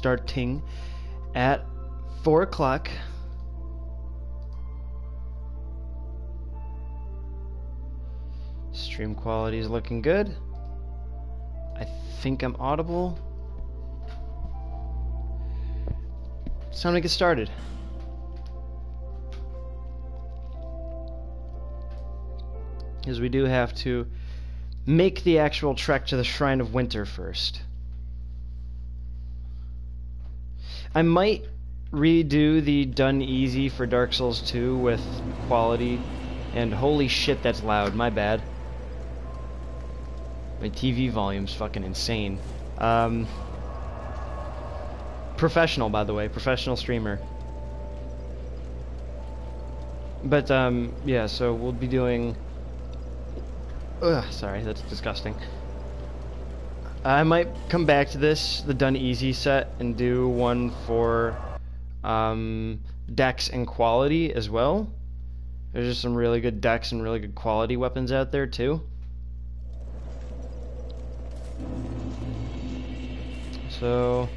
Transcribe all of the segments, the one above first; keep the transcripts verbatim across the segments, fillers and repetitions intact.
starting at four o'clock. Stream quality is looking good. I think I'm audible. It's time to get started. Because we do have to make the actual trek to the Shrine of Winter first. I might redo the Done Easy for Dark Souls two with quality, and holy shit that's loud, my bad. My T V volume's fucking insane. Um, professional, by the way, professional streamer. But, um, yeah, so we'll be doing... Ugh, sorry, that's disgusting. I might come back to this, the Done Easy set, and do one for um, decks and quality as well. There's just some really good decks and really good quality weapons out there, too. So,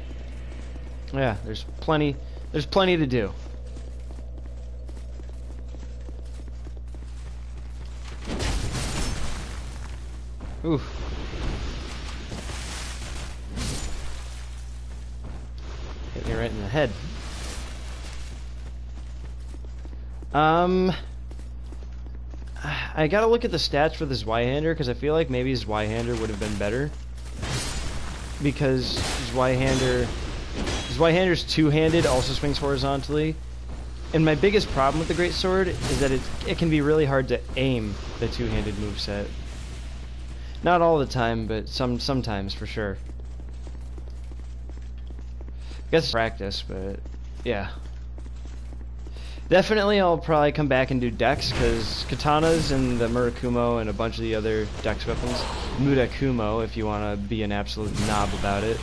yeah, there's plenty, there's plenty to do. Oof. Hit me right in the head. Um, I gotta look at the stats for this Y-hander, because I feel like maybe his Y-hander would have been better. Because his Y-hander, his Y-hander's two-handed, also swings horizontally. And my biggest problem with the Greatsword is that it, it can be really hard to aim the two-handed moveset. Not all the time, but some sometimes for sure. I guess practice, but yeah. Definitely I'll probably come back and do decks, because katanas and the Murakumo and a bunch of the other dex weapons. Murakumo, if you want to be an absolute knob about it.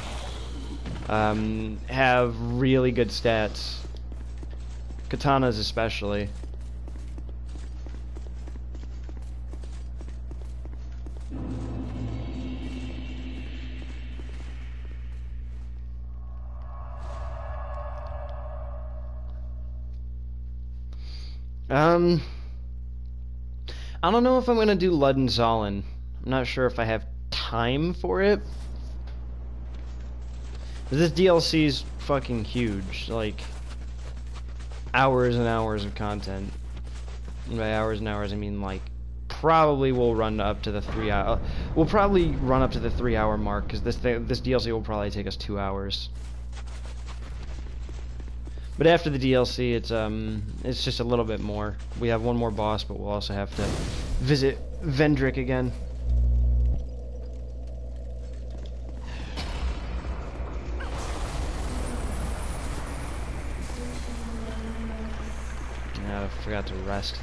Um, have really good stats. Katanas especially. Um, I don't know if I'm going to do Lud and Zalin. I'm not sure if I have time for it. This D L C is fucking huge. Like, hours and hours of content. And by hours and hours, I mean, like, probably we'll run up to the three hour... We'll probably run up to the three hour mark, because this, th this D L C will probably take us two hours. But after the D L C, it's um, it's just a little bit more. We have one more boss, but we'll also have to visit Vendrick again. Oh, I forgot to rest.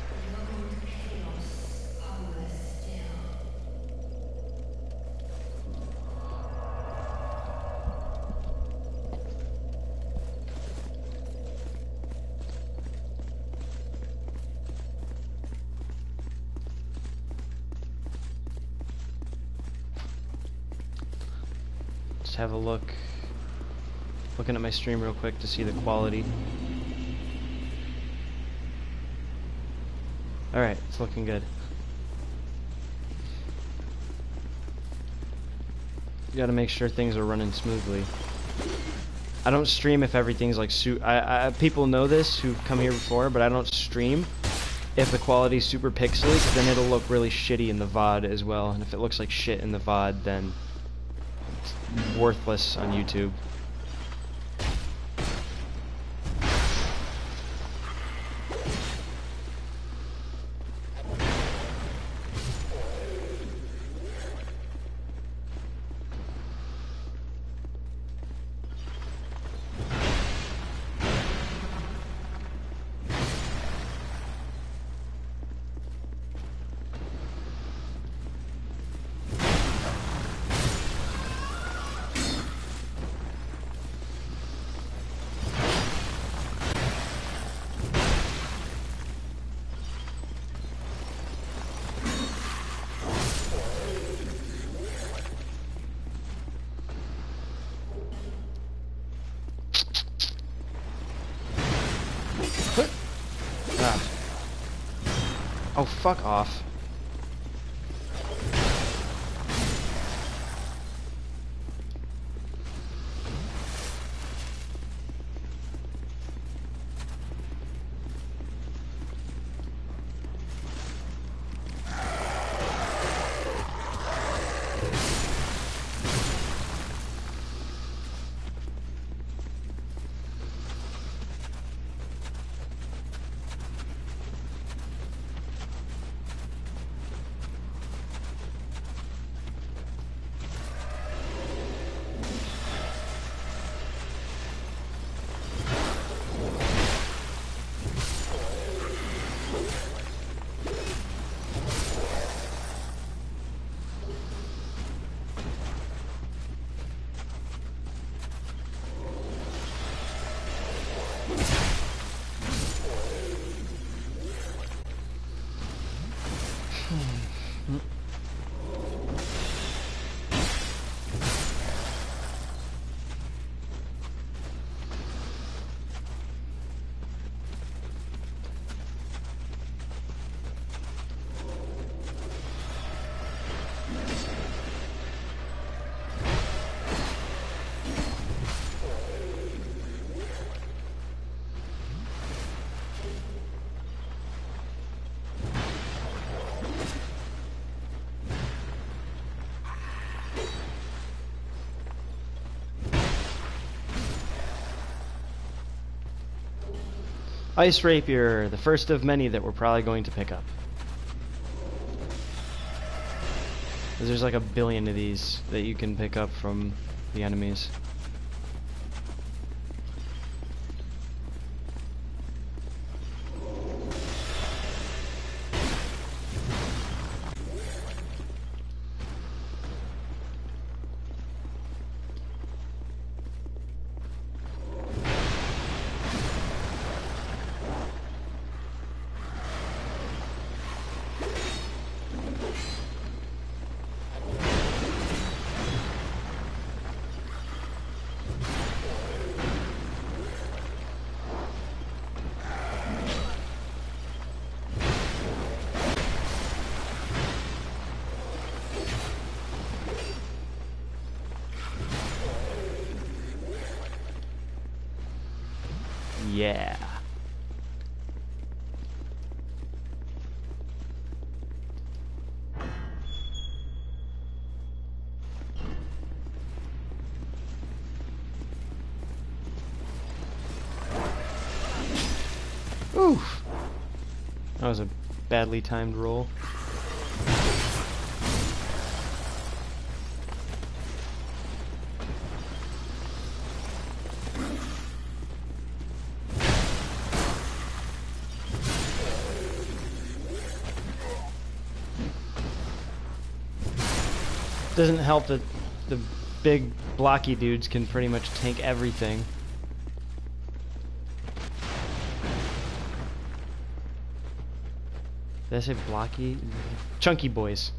Have a look looking at my stream real quick to see the quality. Alright, it's looking good. You gotta make sure things are running smoothly. I don't stream if everything's like su- I, I, people know this who've come here before, but I don't stream if the quality's super pixely, because then it'll look really shitty in the V O D as well, and if it looks like shit in the V O D, then worthless on YouTube. Oh, fuck off. Ice Rapier, the first of many that we're probably going to pick up. There's like a billion of these that you can pick up from the enemies. Yeah. Oof. That was a badly timed roll. Doesn't help that the big blocky dudes can pretty much tank everything. Did I say blocky? Chunky boys.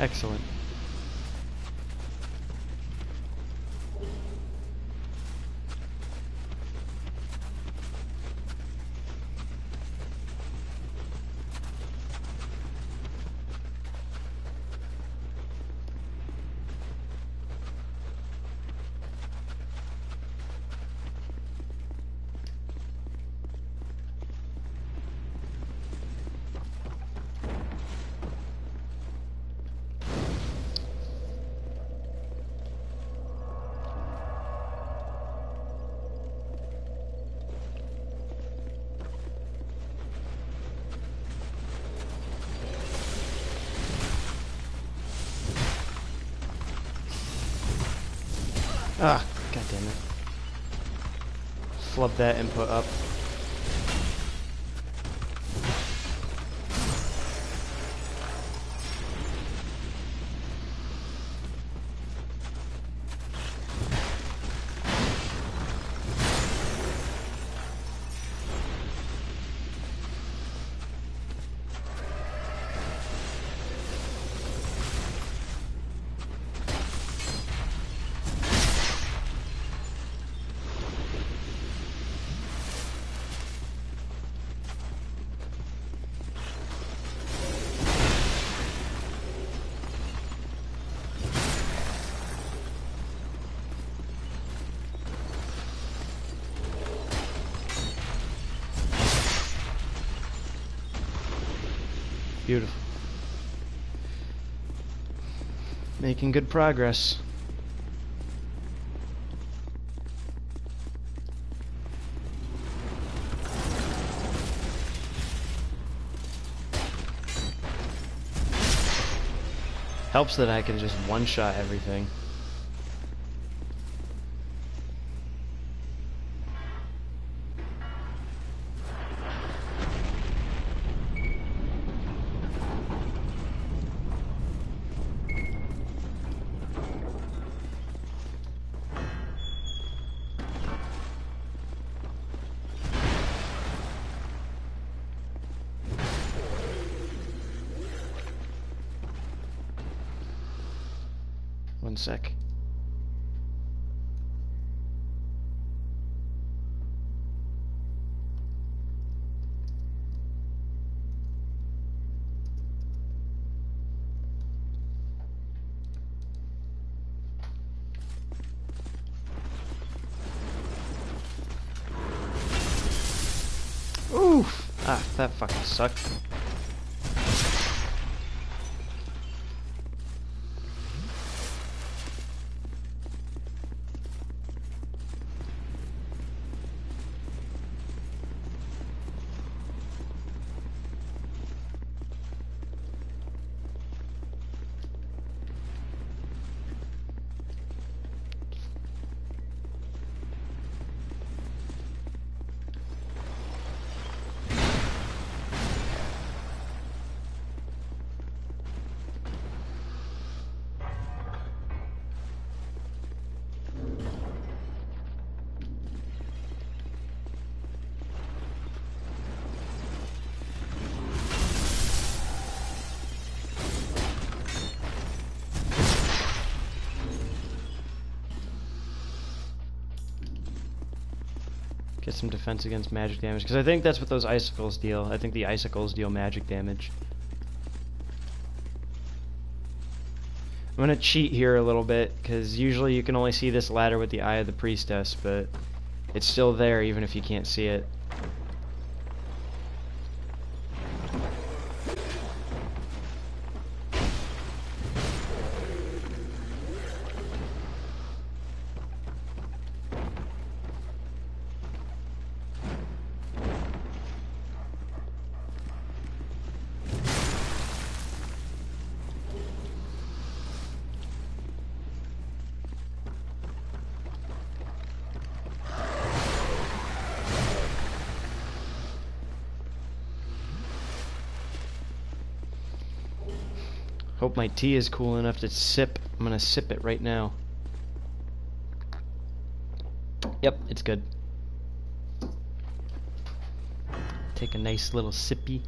Excellent. Ah, god damn it. Flub that input up. Beautiful. Making good progress. Helps that I can just one-shot everything. One sec. Oof! Ah, that fucking sucked. Get some defense against magic damage, because I think that's what those icicles deal. I think the icicles deal magic damage. I'm gonna cheat here a little bit, because usually you can only see this ladder with the Eye of the Priestess, but it's still there even if you can't see it. Hope my tea is cool enough to sip. I'm gonna sip it right now. Yep, it's good. Take a nice little sippy.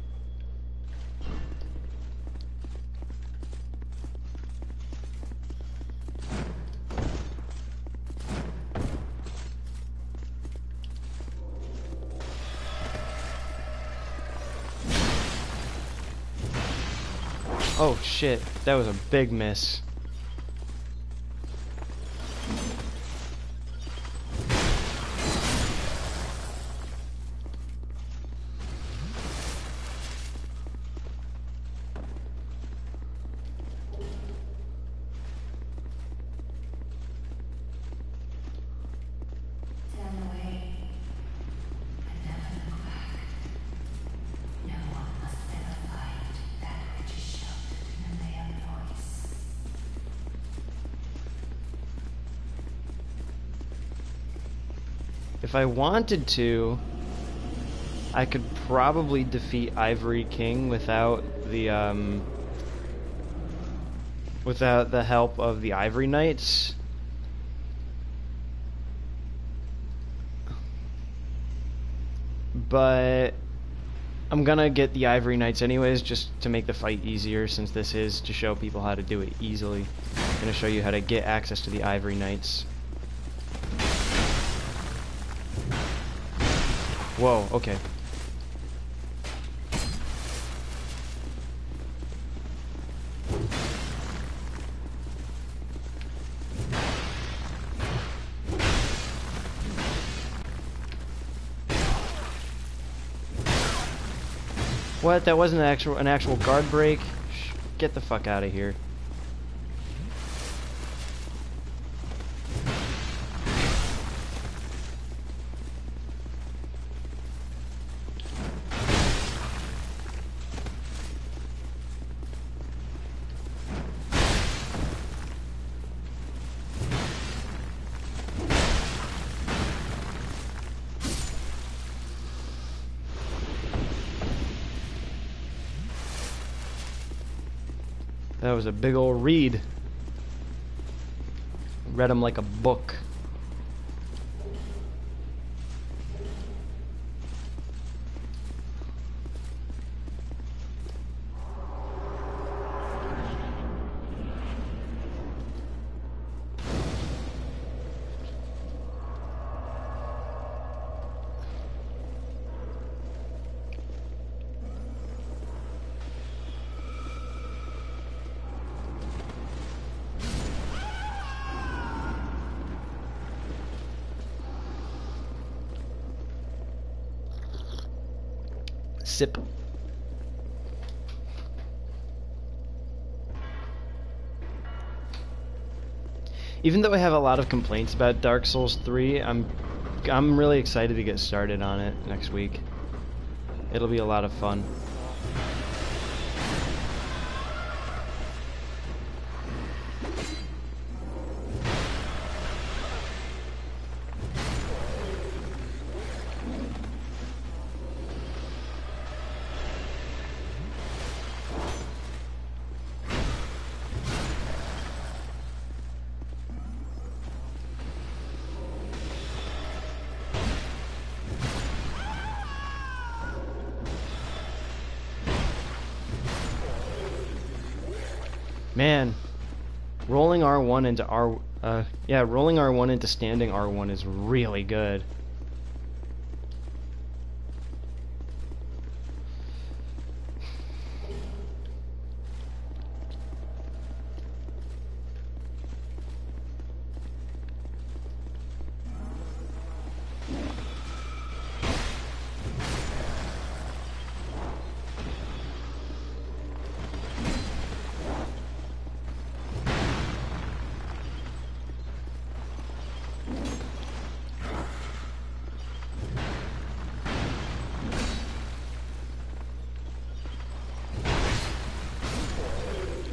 Oh shit, that was a big miss. If I wanted to, I could probably defeat Ivory King without the um, without the help of the Ivory Knights. But I'm gonna get the Ivory Knights anyways, just to make the fight easier, since this is to show people how to do it easily. I'm gonna show you how to get access to the Ivory Knights. Whoa, okay. What? That wasn't an actual an actual guard break? Shh, get the fuck out of here. That was a big old read. Read him like a book. Sip. Even though I have a lot of complaints about Dark Souls three, I'm I'm really excited to get started on it next week. It'll be a lot of fun. Man, rolling R one into R, uh, yeah, rolling R one into standing R one is really good.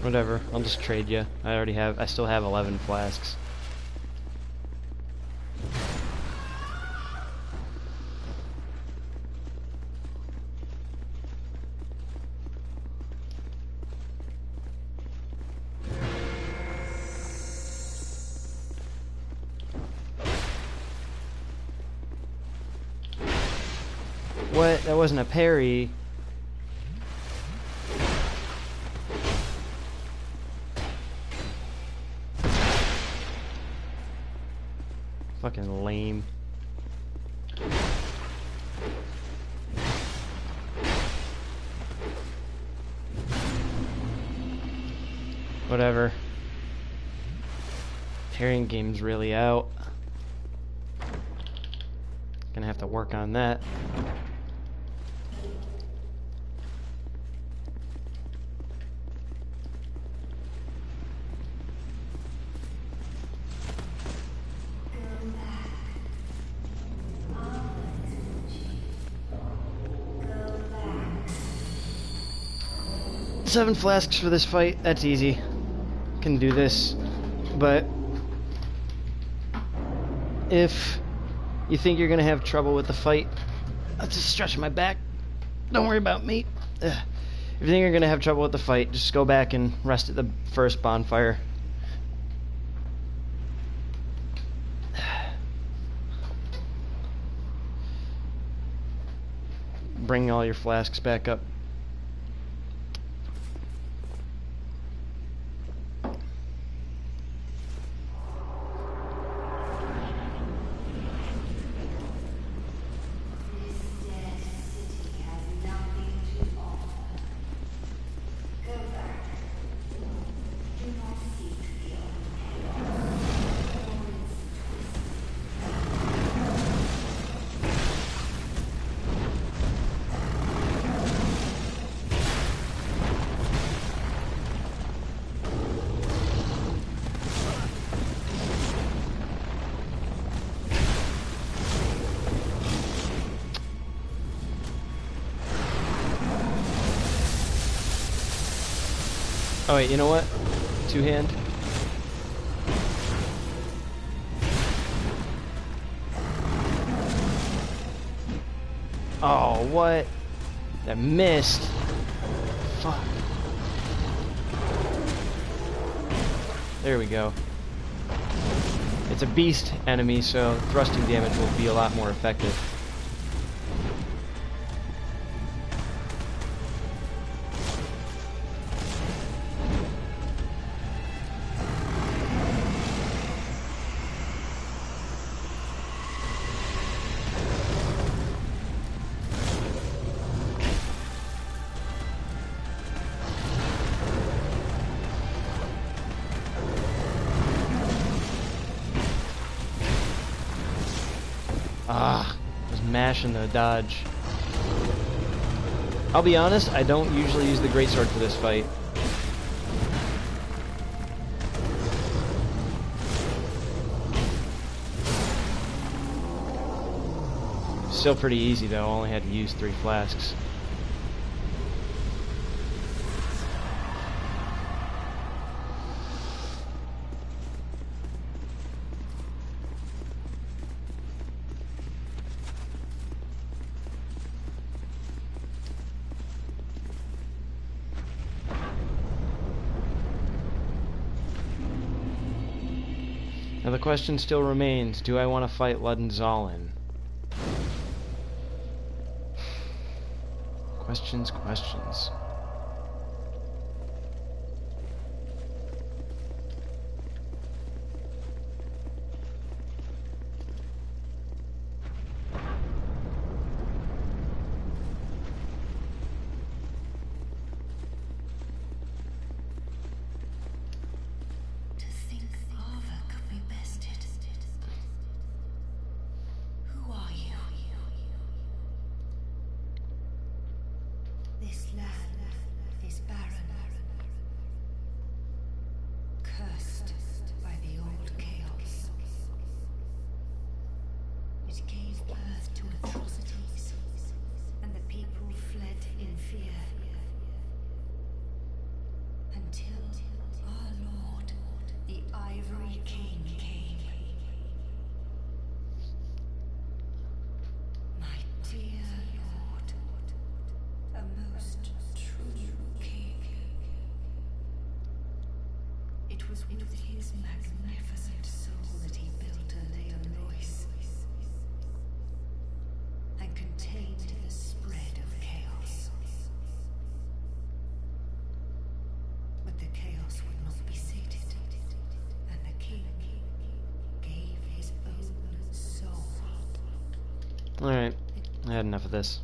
Whatever, I'll just trade you. I already have, I still have eleven flasks. What? That wasn't a parry. Fucking lame. Whatever. Parrying game's really out. Gonna have to work on that. Seven flasks for this fight, that's easy. Can do this. But if you think you're gonna have trouble with the fight, I'll just stretch my back. Don't worry about me. Ugh. If you think you're gonna have trouble with the fight, just go back and rest at the first bonfire. Bring all your flasks back up. Oh wait, you know what? Two hand. Oh, what? That missed. Fuck. There we go. It's a beast enemy, so thrusting damage will be a lot more effective. The dodge. I'll be honest, I don't usually use the greatsword for this fight. Still pretty easy though, I only had to use three flasks. The question still remains, do I want to fight Ludden Zalin? Questions, questions. Alright, I had enough of this.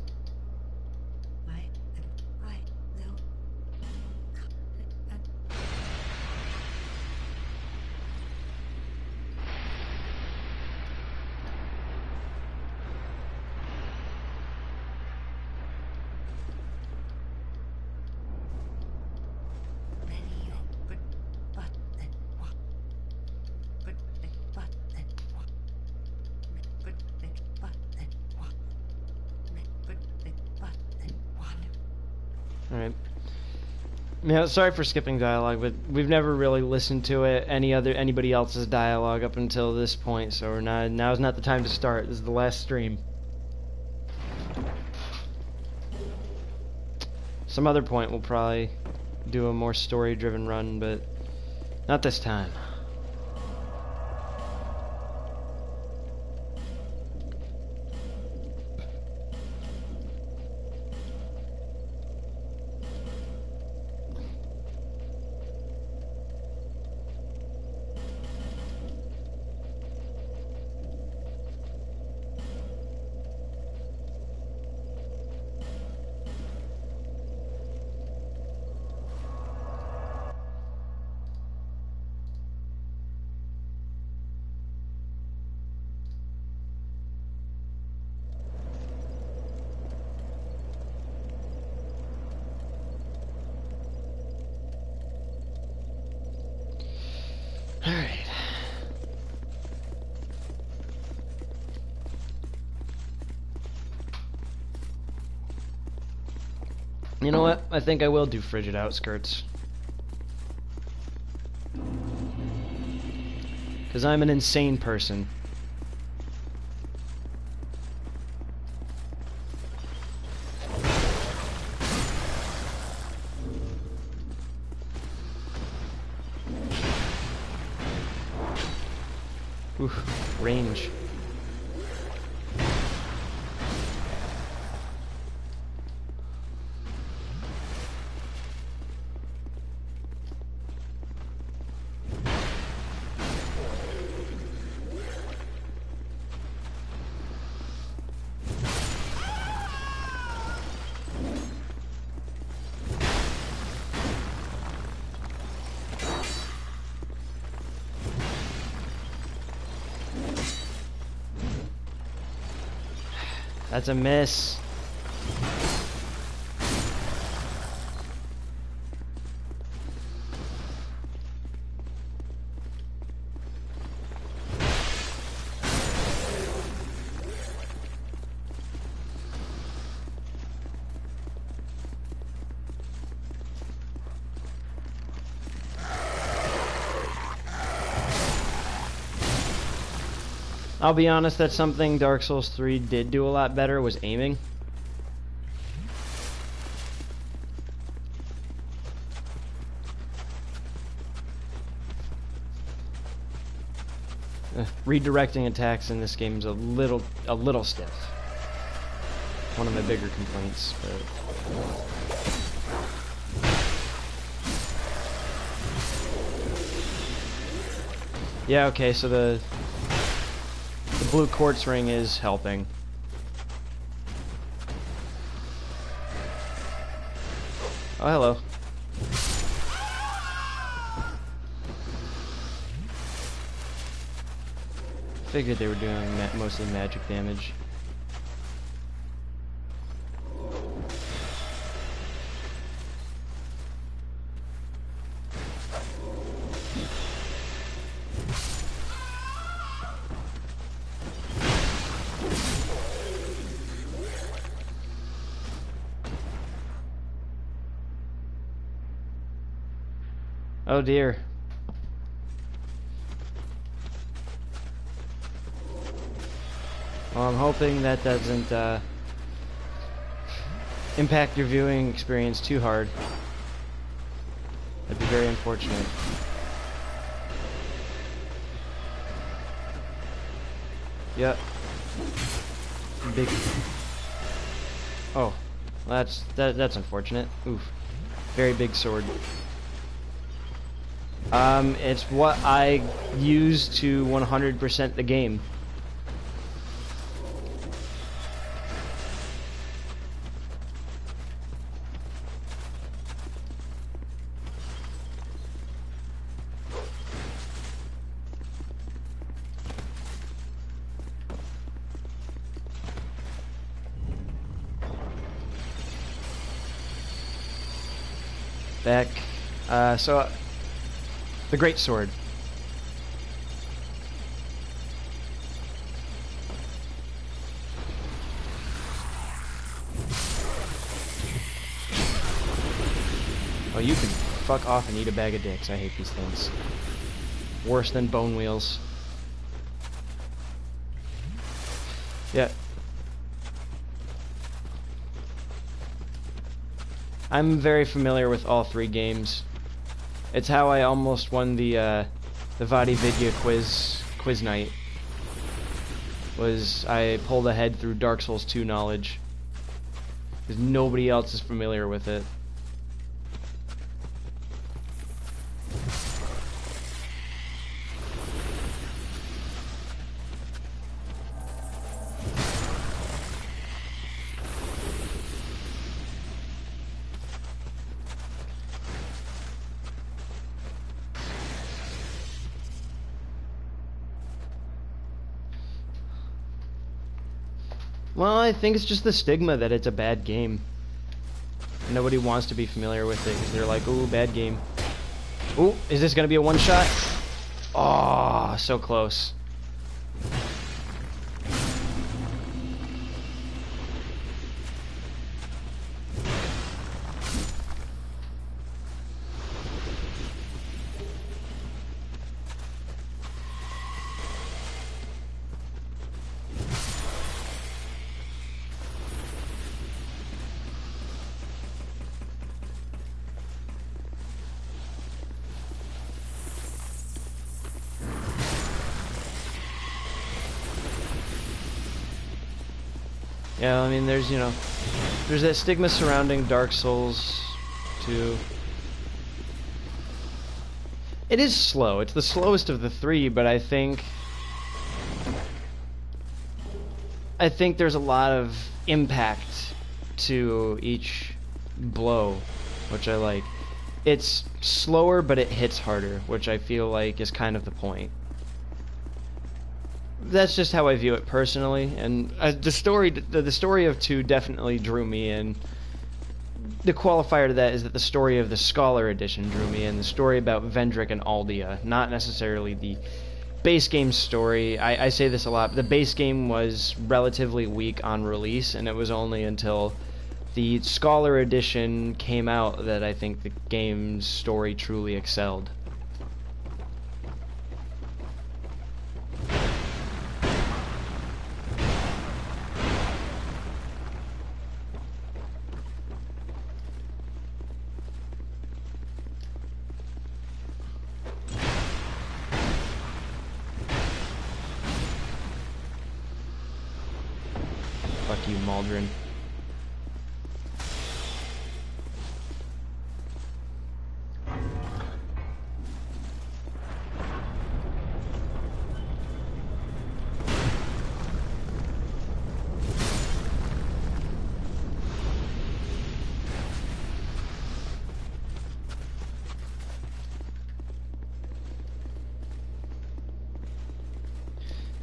Yeah, sorry for skipping dialogue, but we've never really listened to it, any other anybody else's dialogue up until this point, so we're not, now's not the time to start. This is the last stream. Some other point we'll probably do a more story-driven run, but not this time. You know what? I think I will do Frigid Outskirts. Because I'm an insane person. Oof, range. That's a miss. I'll be honest, that's something Dark Souls three did do a lot better, was aiming. Uh, redirecting attacks in this game is a little, a little stiff. One of my bigger complaints. But... yeah, okay, so the... the blue quartz ring is helping. Oh, hello. Figured they were doing ma- mostly magic damage. Oh dear. Well, I'm hoping that doesn't uh, impact your viewing experience too hard. That'd be very unfortunate. Yep. Big. Oh, that's that, that's unfortunate. Oof. Very big sword. Um, it's what I use to one hundred percent the game. Back. Uh, so... the great sword. Oh, you can fuck off and eat a bag of dicks. I hate these things. Worse than bone wheels. Yeah. I'm very familiar with all three games. It's how I almost won the uh, the Vadi Vidya quiz quiz night. Was I pulled ahead through Dark Souls two knowledge? Because nobody else is familiar with it. Well, I think it's just the stigma that it's a bad game. Nobody wants to be familiar with it because they're like, ooh, bad game. Ooh, is this going to be a one-shot? Oh, so close. Yeah, I mean, there's, you know, there's that stigma surrounding Dark Souls two. It is slow. It's the slowest of the three, but I think... I think there's a lot of impact to each blow, which I like. It's slower, but it hits harder, which I feel like is kind of the point. That's just how I view it personally, and uh, the story the, the story of two definitely drew me in. The qualifier to that is that the story of the Scholar Edition drew me in, the story about Vendrick and Aldia, not necessarily the base game story. I, I say this a lot, the base game was relatively weak on release, and it was only until the Scholar Edition came out that I think the game's story truly excelled.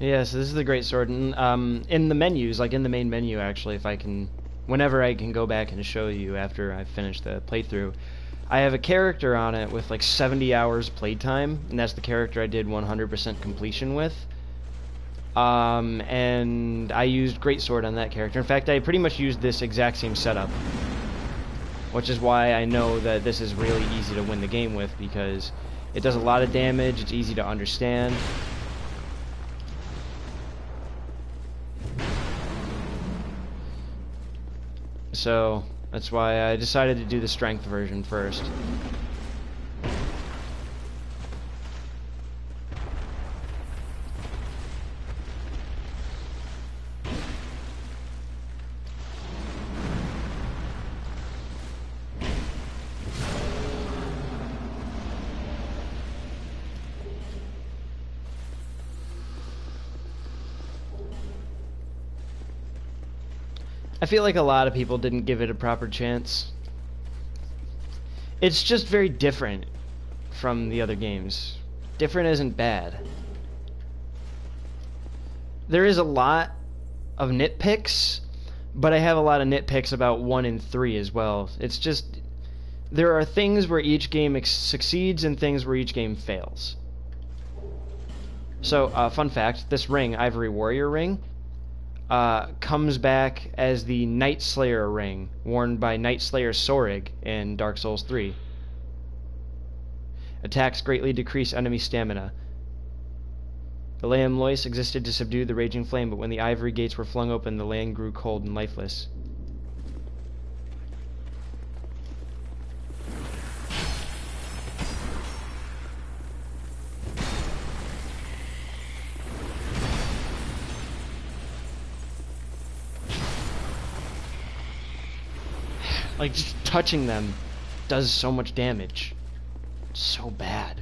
Yeah, so this is the Great Sword, and um, in the menus, like in the main menu actually, if I can, whenever I can go back and show you after I finish the playthrough, I have a character on it with like seventy hours playtime, and that's the character I did one hundred percent completion with, um, and I used Great Sword on that character. In fact, I pretty much used this exact same setup, which is why I know that this is really easy to win the game with, because it does a lot of damage, it's easy to understand. So that's why I decided to do the strength version first. I feel like a lot of people didn't give it a proper chance. It's just very different from the other games. Different isn't bad. There is a lot of nitpicks, but I have a lot of nitpicks about one and three as well. It's just, there are things where each game succeeds and things where each game fails. So, uh, fun fact, this ring, Ivory Warrior Ring, Uh, comes back as the Night Slayer ring worn by Night Slayer Sorig in Dark Souls three. Attacks greatly decrease enemy stamina. The Lamb Lois existed to subdue the raging flame, but when the ivory gates were flung open, the land grew cold and lifeless. Like, just touching them does so much damage. It's so bad.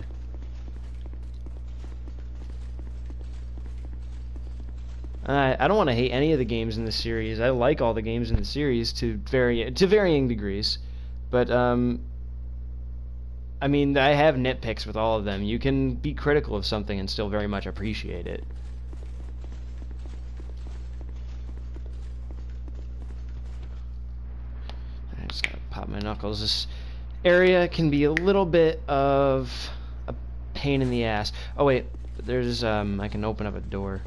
I I don't want to hate any of the games in the series. I like all the games in the series to vary to varying degrees, but um. I mean, I have nitpicks with all of them. You can be critical of something and still very much appreciate it. Pop my knuckles. This area can be a little bit of a pain in the ass. Oh wait, there's um I can open up a door.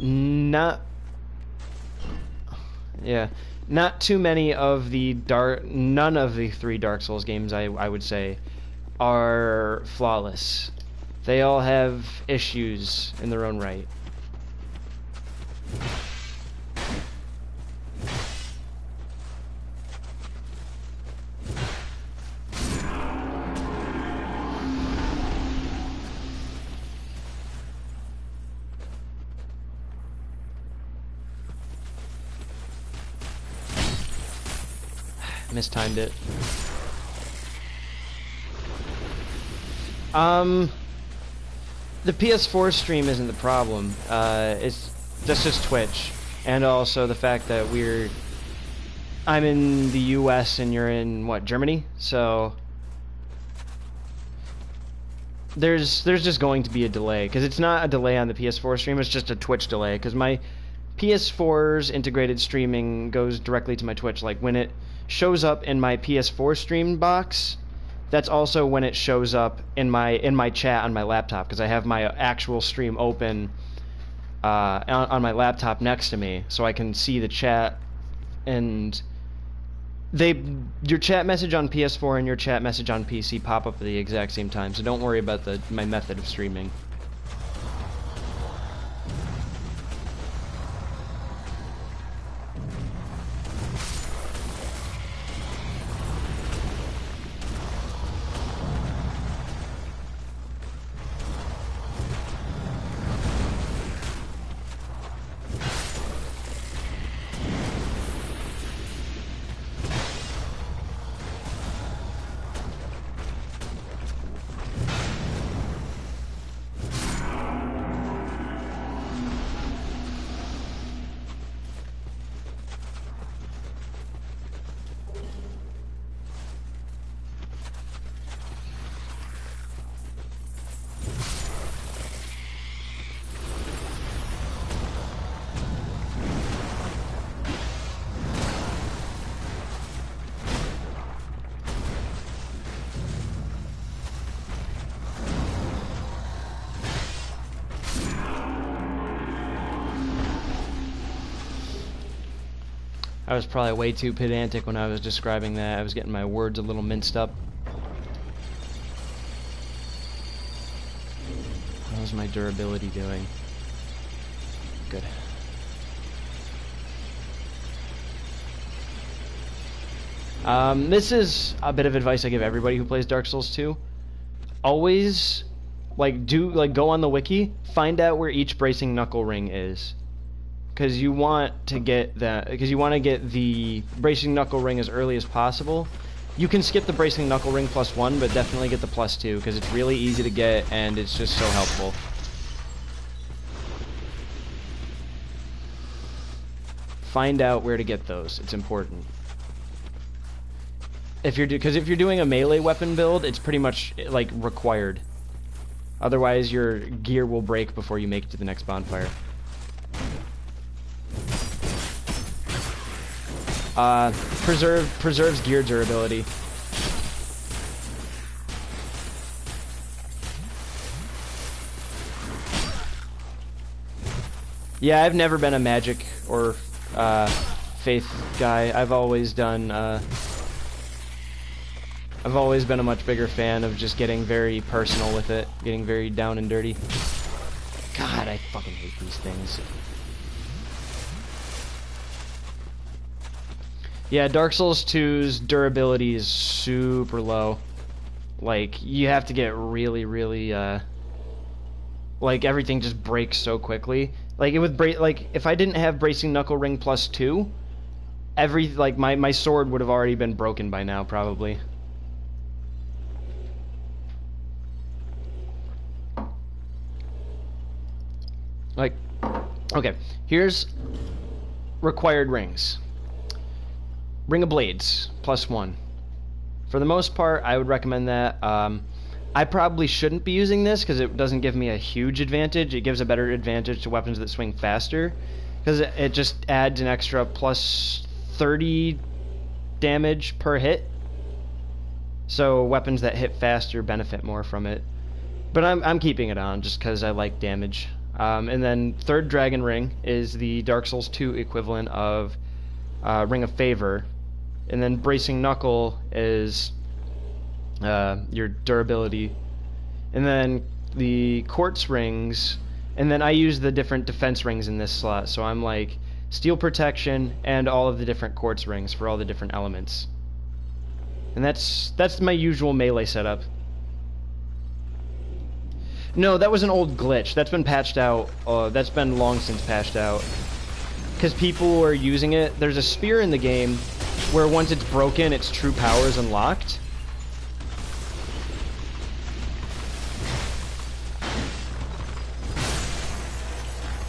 Not Yeah, not too many of the dark none of the three Dark Souls games I I would say are flawless. They all have issues in their own right. mistimed it. Um, the P S four stream isn't the problem. Uh, it's that's just Twitch, and also the fact that we're I'm in the U S and you're in what, Germany, so there's there's just going to be a delay, because it's not a delay on the P S four stream, it's just a Twitch delay, because my P S four's integrated streaming goes directly to my Twitch. Like, when it shows up in my P S four stream box, that's also when it shows up in my in my chat on my laptop, because I have my actual stream open uh, on, on my laptop next to me, so I can see the chat. And they your chat message on P S four and your chat message on P C pop up at the exact same time, so don't worry about the my method of streaming. I was probably way too pedantic when I was describing that. I was getting my words a little minced up. How's my durability doing? Good. Um, this is a bit of advice I give everybody who plays Dark Souls two. Always, like, do like go on the wiki, find out where each Bracing Knuckle Ring is. Because you want to get that, because you want to get the Bracing Knuckle Ring as early as possible. You can skip the Bracing Knuckle Ring plus one, but definitely get the plus two, because it's really easy to get and it's just so helpful. Find out where to get those. It's important. If you're do, because if you're doing a melee weapon build, it's pretty much like required. Otherwise, your gear will break before you make it to the next bonfire. Uh, preserve preserves gear durability. Yeah, I've never been a magic or uh, faith guy. I've always done. Uh, I've always been a much bigger fan of just getting very personal with it, getting very down and dirty. God, I fucking hate these things. Yeah, Dark Souls two's durability is super low. Like, you have to get really, really, uh... like, everything just breaks so quickly. Like, it would break, like, if I didn't have Bracing Knuckle Ring plus two, every, like, my, my sword would have already been broken by now, probably. Like, okay, here's required rings. Ring of Blades, plus one. For the most part, I would recommend that. Um, I probably shouldn't be using this because it doesn't give me a huge advantage. It gives a better advantage to weapons that swing faster, because it, it just adds an extra plus thirty damage per hit. So weapons that hit faster benefit more from it. But I'm, I'm keeping it on just because I like damage. Um, and then Third Dragon Ring is the Dark Souls two equivalent of uh, Ring of Favor. And then Bracing Knuckle is uh, your durability. And then the quartz rings, and then I use the different defense rings in this slot, so I'm like steel protection and all of the different quartz rings for all the different elements. And that's that's my usual melee setup. No, that was an old glitch. That's been patched out. Uh, that's been long since patched out. Because people were using it. There's a spear in the game where once it's broken, its true power is unlocked.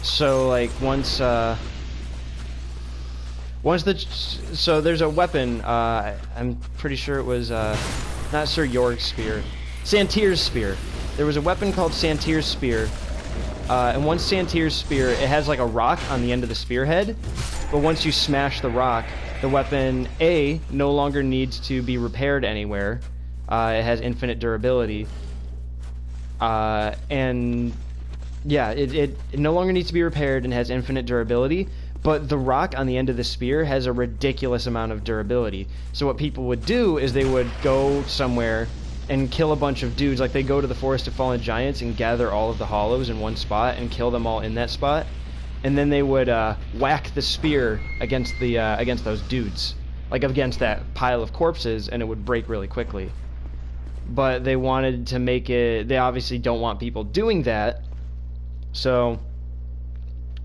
So like once uh once the so there's a weapon, uh I'm pretty sure it was uh not Sir Yorg's spear, Santier's Spear. There was a weapon called Santier's Spear. Uh, and once Santier's Spear, it has like a rock on the end of the spearhead, but once you smash the rock, the weapon A no longer needs to be repaired anywhere. Uh, it has infinite durability. Uh, and yeah, it, it, it no longer needs to be repaired and has infinite durability, but the rock on the end of the spear has a ridiculous amount of durability. So what people would do is they would go somewhere and kill a bunch of dudes. Like, they go to the Forest of Fallen Giants and gather all of the hollows in one spot and kill them all in that spot, and then they would uh, whack the spear against the uh, against those dudes, like against that pile of corpses, and it would break really quickly. But they wanted to make it, they obviously don't want people doing that, so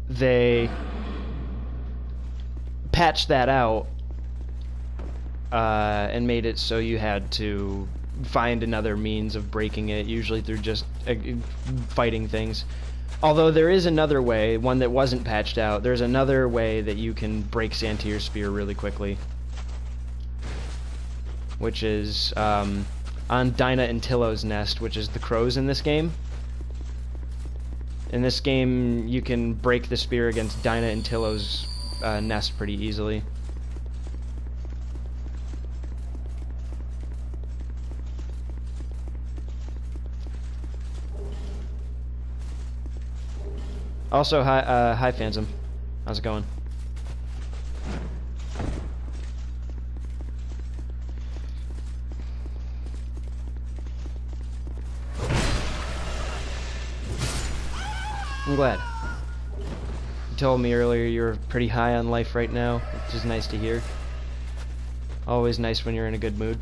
they patched that out uh, and made it so you had to find another means of breaking it, usually through just uh, fighting things. Although there is another way, one that wasn't patched out, there's another way that you can break Santier's Spear really quickly, which is um, on Dyna and Tillo's nest, which is the crows in this game. In this game you can break the spear against Dyna and Tillo's uh, nest pretty easily. Also, hi, uh, hi Phantom. How's it going? I'm glad. You told me earlier you're pretty high on life right now, which is nice to hear. Always nice when you're in a good mood.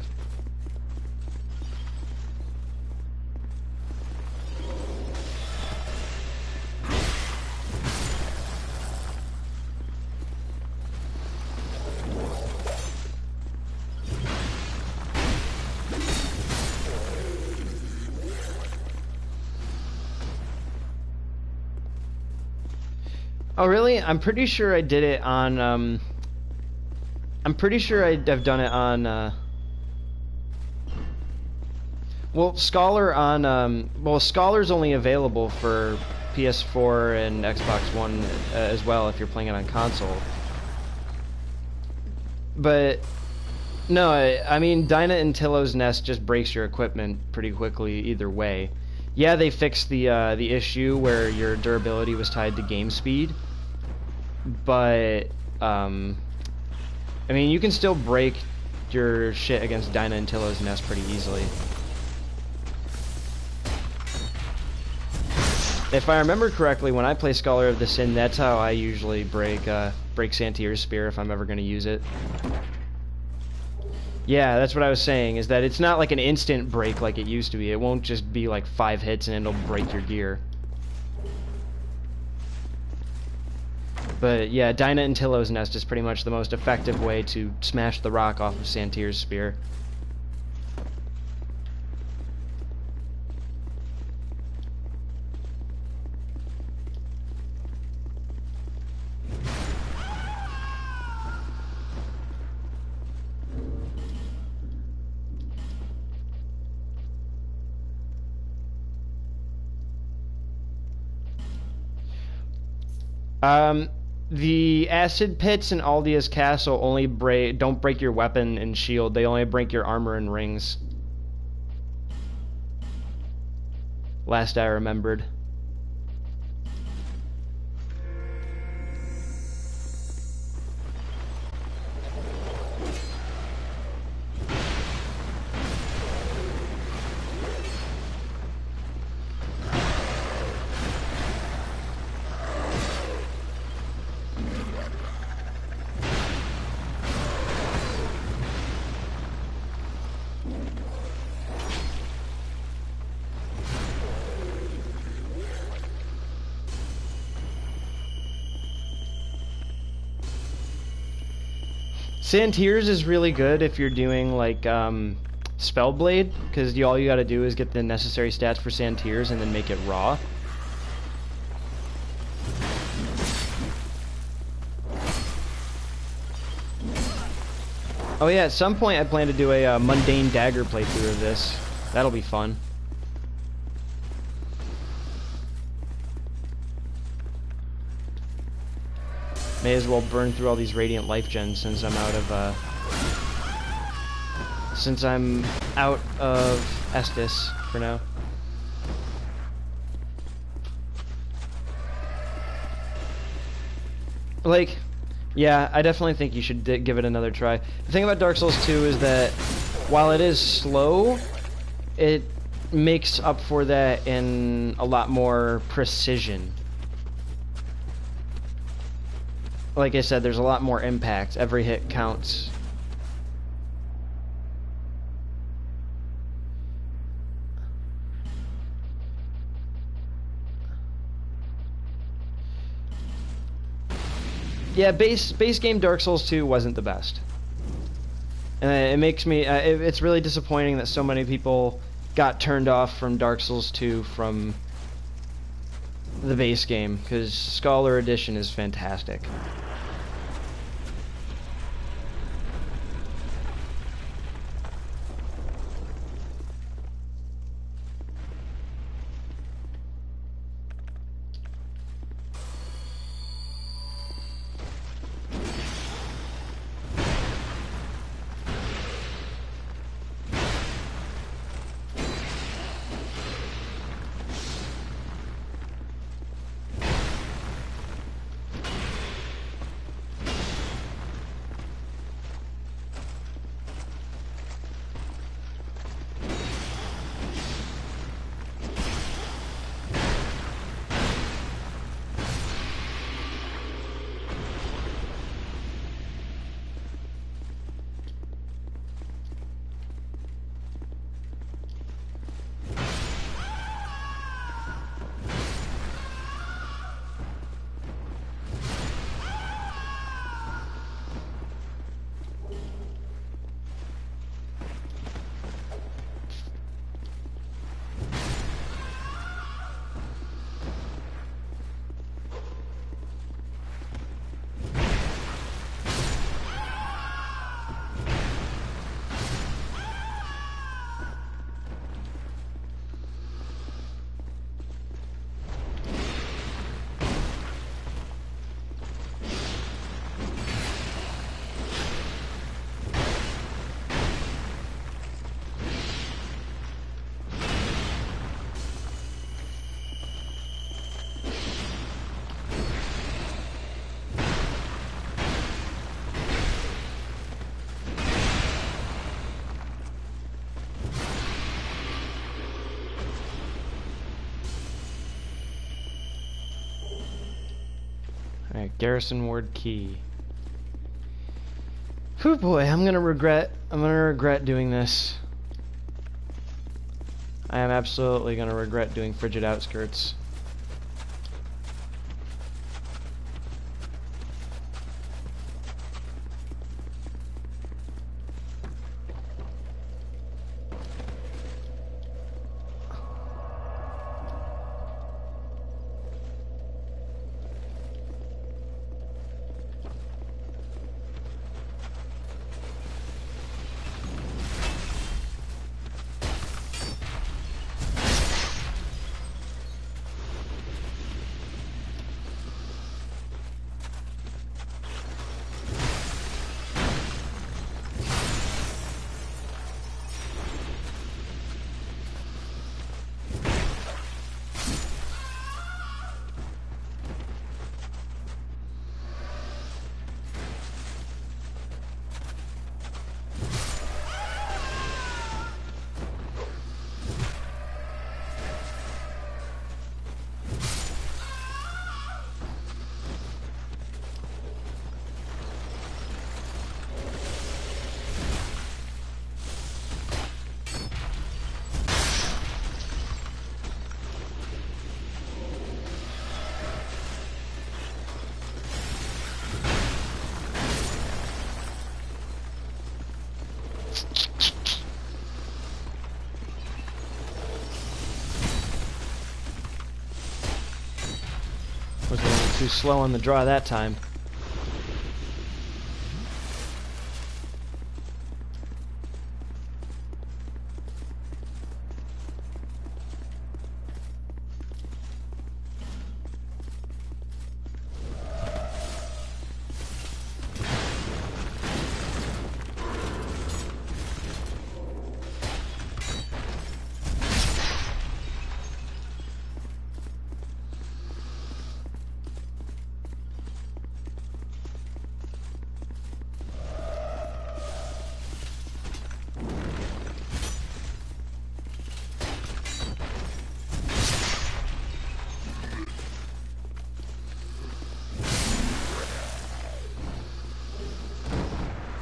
Oh really? I'm pretty sure I did it on, um, I'm pretty sure I'd, I've done it on, uh, well, Scholar on, um, well, Scholar's only available for P S four and Xbox One uh, as well if you're playing it on console. But, no, I, I mean, Dyna and Tillo's Nest just breaks your equipment pretty quickly either way. Yeah, they fixed the, uh, the issue where your durability was tied to game speed. But, um, I mean, you can still break your shit against Dyna and Tillo's nest pretty easily. If I remember correctly, when I play Scholar of the Sin, that's how I usually break, uh, break Santier's Spear if I'm ever going to use it. Yeah, that's what I was saying, is that it's not like an instant break like it used to be. It won't just be like five hits and it'll break your gear. But yeah, Dyna and Tillo's nest is pretty much the most effective way to smash the rock off of Santier's Spear. Um, the acid pits in Aldia's castle only break, don't break your weapon and shield, they only break your armor and rings. Last I remembered. Santier's is really good if you're doing like um, Spellblade, because all you gotta do is get the necessary stats for Santier's and then make it raw. Oh yeah, at some point I plan to do a uh, mundane dagger playthrough of this. That'll be fun. May as well burn through all these Radiant Life Gems since I'm out of, uh... since I'm out of Estus for now. Like... yeah, I definitely think you should d give it another try. The thing about Dark Souls two is that while it is slow, it makes up for that in a lot more precision. Like I said, there's a lot more impact. Every hit counts. Yeah, base base game Dark Souls two wasn't the best, and it makes me. Uh, it, it's really disappointing that so many people got turned off from Dark Souls two from the base game, because Scholar Edition is fantastic. Garrison Ward Key. Whew, boy, I'm gonna regret. I'm gonna regret doing this. I am absolutely gonna regret doing Frigid Outskirts. too slow on the draw that time.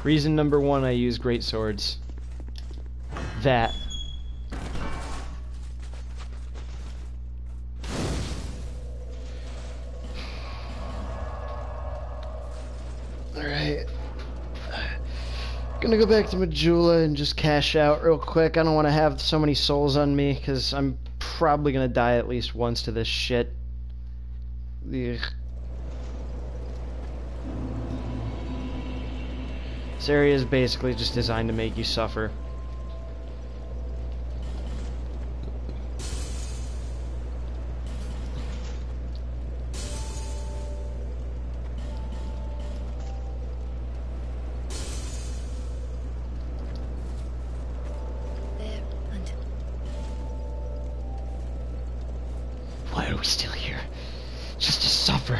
Reason number one I use great swords. That. Alright. Gonna go back to Majula and just cash out real quick. I don't want to have so many souls on me because I'm probably gonna die at least once to this shit. Ugh. This area is basically just designed to make you suffer. Why are we still here? Just to suffer.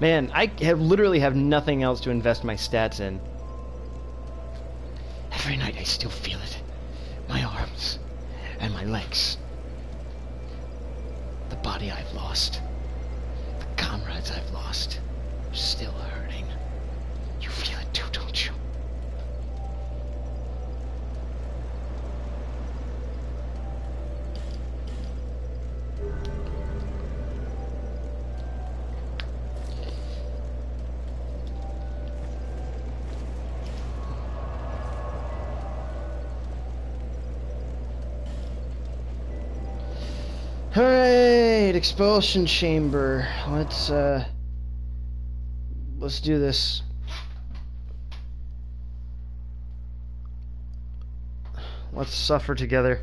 Man, I have literally have nothing else to invest my stats in. Every night I still feel it. My arms and my legs. The body I've lost. The comrades I've lost. I'm still hurting. You feel it too, don't you? Alright, expulsion chamber. Let's uh let's do this. Let's suffer together.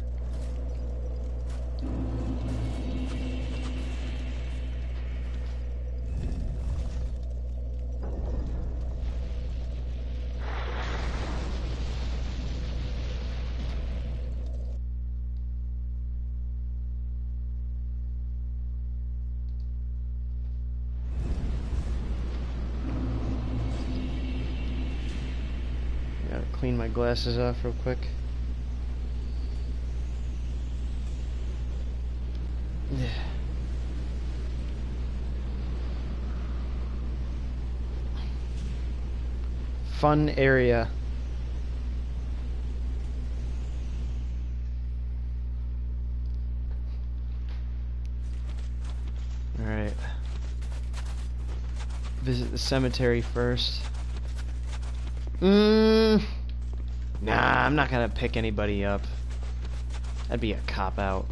Clean my glasses off real quick. Yeah. Fun area. All right. Visit the cemetery first. Mmm. Nah, I'm not gonna pick anybody up. That'd be a cop-out.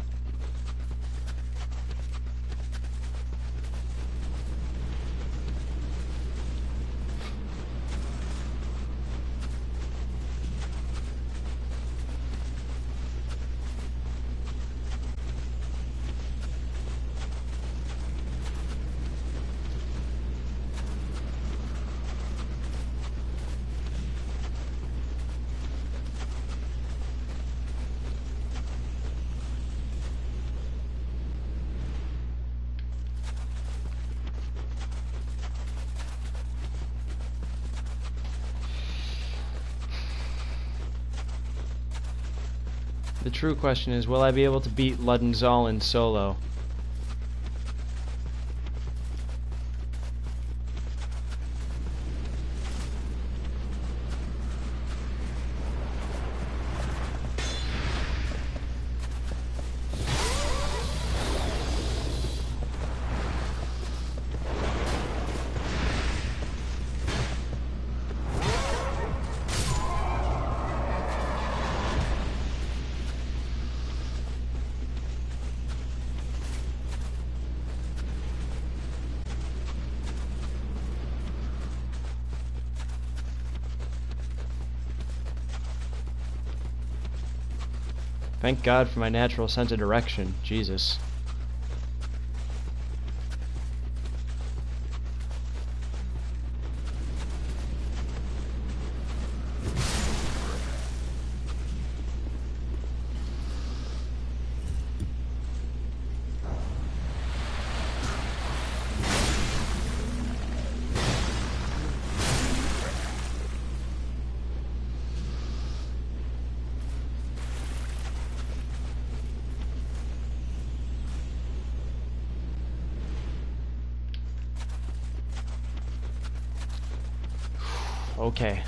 The true question is, will I be able to beat Ludden Zalin solo? Thank God for my natural sense of direction. Jesus. Okay.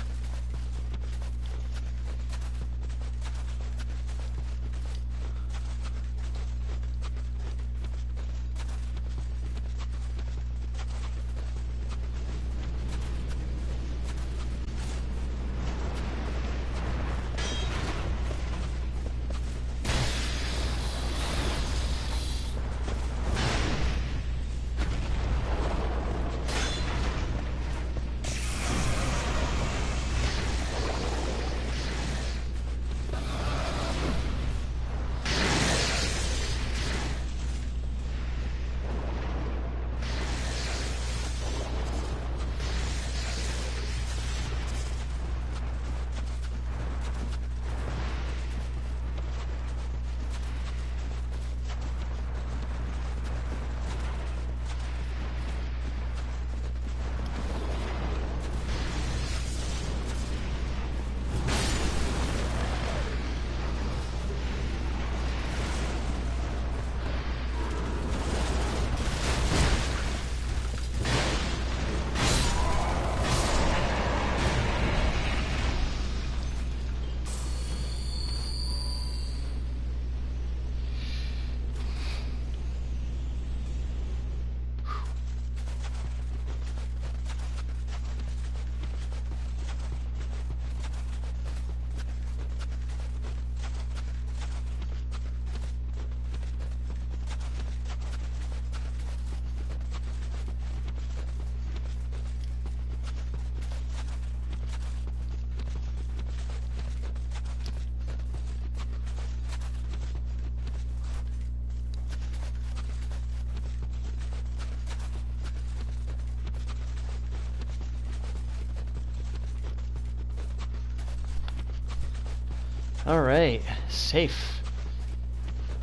All right, safe.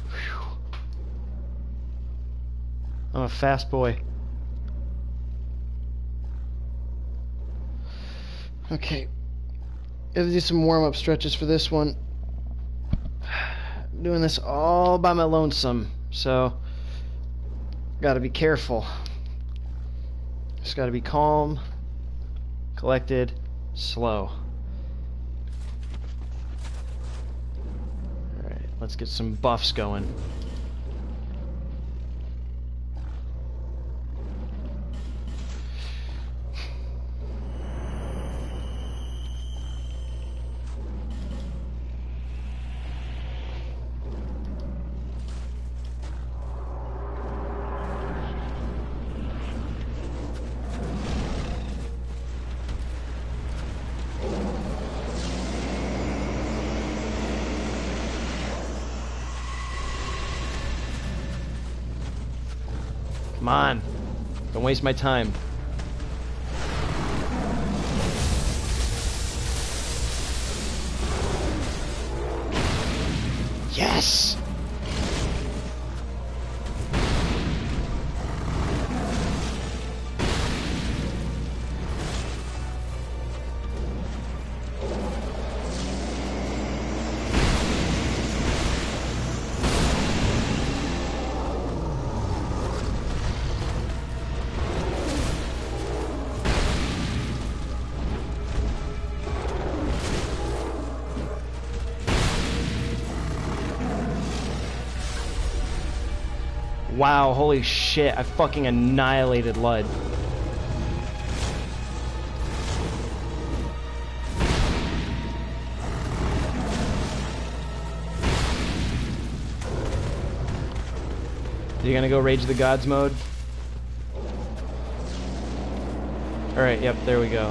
Whew. I'm a fast boy. Okay, gotta do some warm-up stretches for this one. I'm doing this all by my lonesome, so gotta be careful. Just gotta be calm, collected, slow. Let's get some buffs going. Come on, don't waste my time. Yes! Wow, holy shit, I fucking annihilated Lud. You gonna go Rage of the Gods mode? Alright, yep, there we go.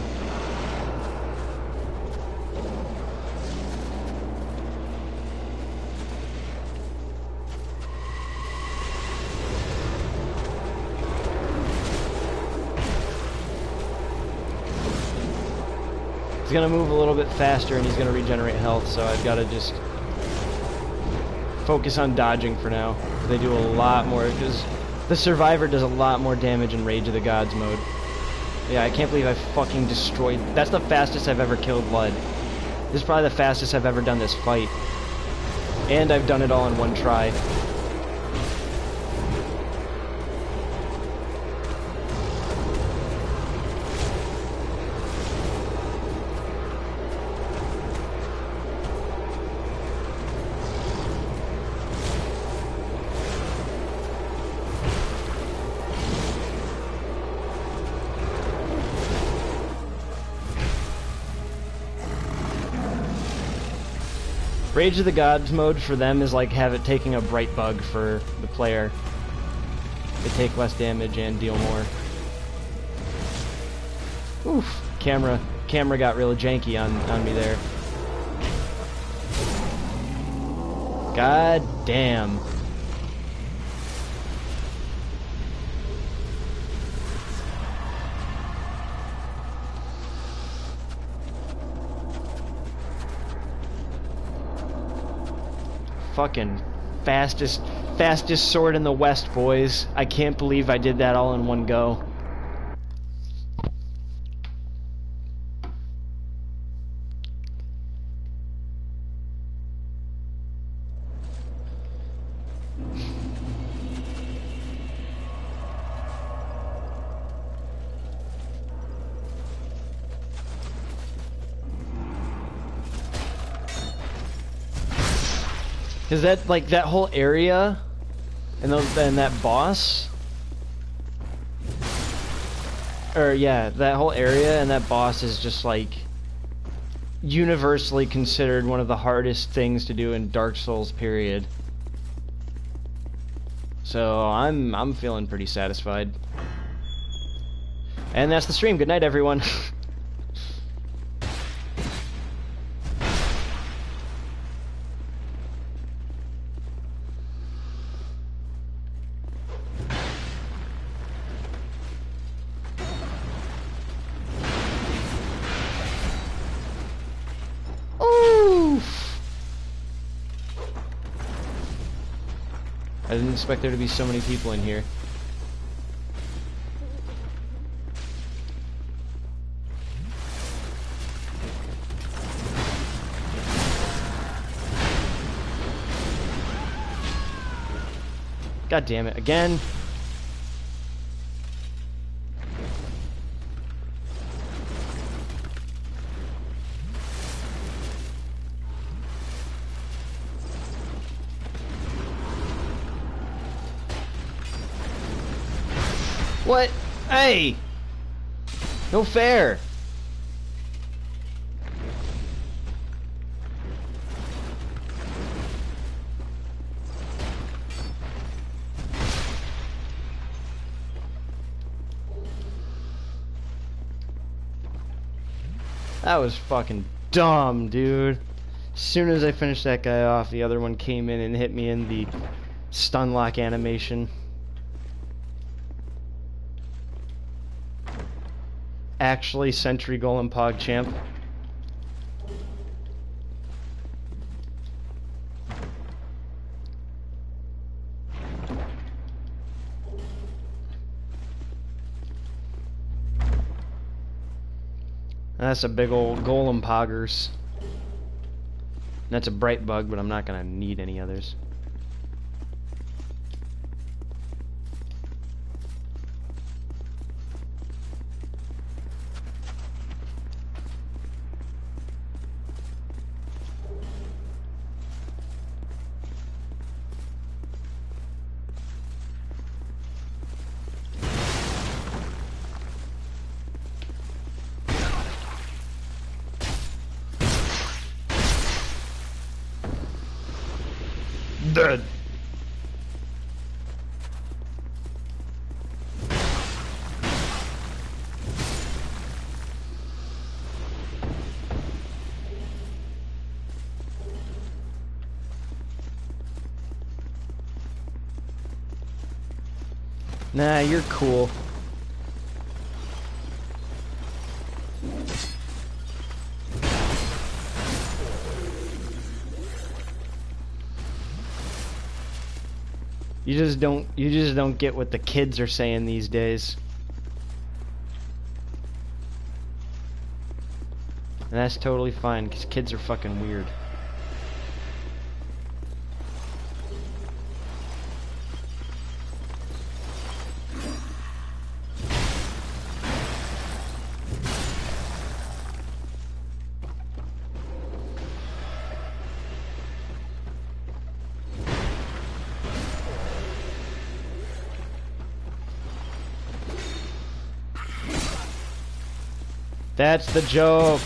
He's going to move a little bit faster and he's going to regenerate health, so I've got to just focus on dodging for now. They do a lot more, because the Survivor does a lot more damage in Rage of the Gods mode. Yeah, I can't believe I fucking destroyed... That's the fastest I've ever killed Lud. This is probably the fastest I've ever done this fight. And I've done it all in one try. Rage of the Gods mode for them is like have it taking a bright bug for the player. They take less damage and deal more. Oof, camera camera got real janky on, on me there. God damn. Fucking fastest, fastest sword in the West, boys. I can't believe I did that all in one go. Cause that, like, that whole area, and those, and that boss, or yeah, that whole area and that boss is just like universally considered one of the hardest things to do in Dark Souls. Period. So I'm I'm feeling pretty satisfied. And that's the stream. Good night, everyone. I didn't expect there to be so many people in here. God damn it, again. What? Hey! No fair! That was fucking dumb, dude. As soon as I finished that guy off, the other one came in and hit me in the stun lock animation. Actually, Sentry Golem PogChamp. That's a big old Golem Poggers. That's a bright bug, but I'm not gonna need any others. Dead. Nah, you're cool. You just don't you just don't get what the kids are saying these days. And that's totally fine, because kids are fucking weird. That's the joke.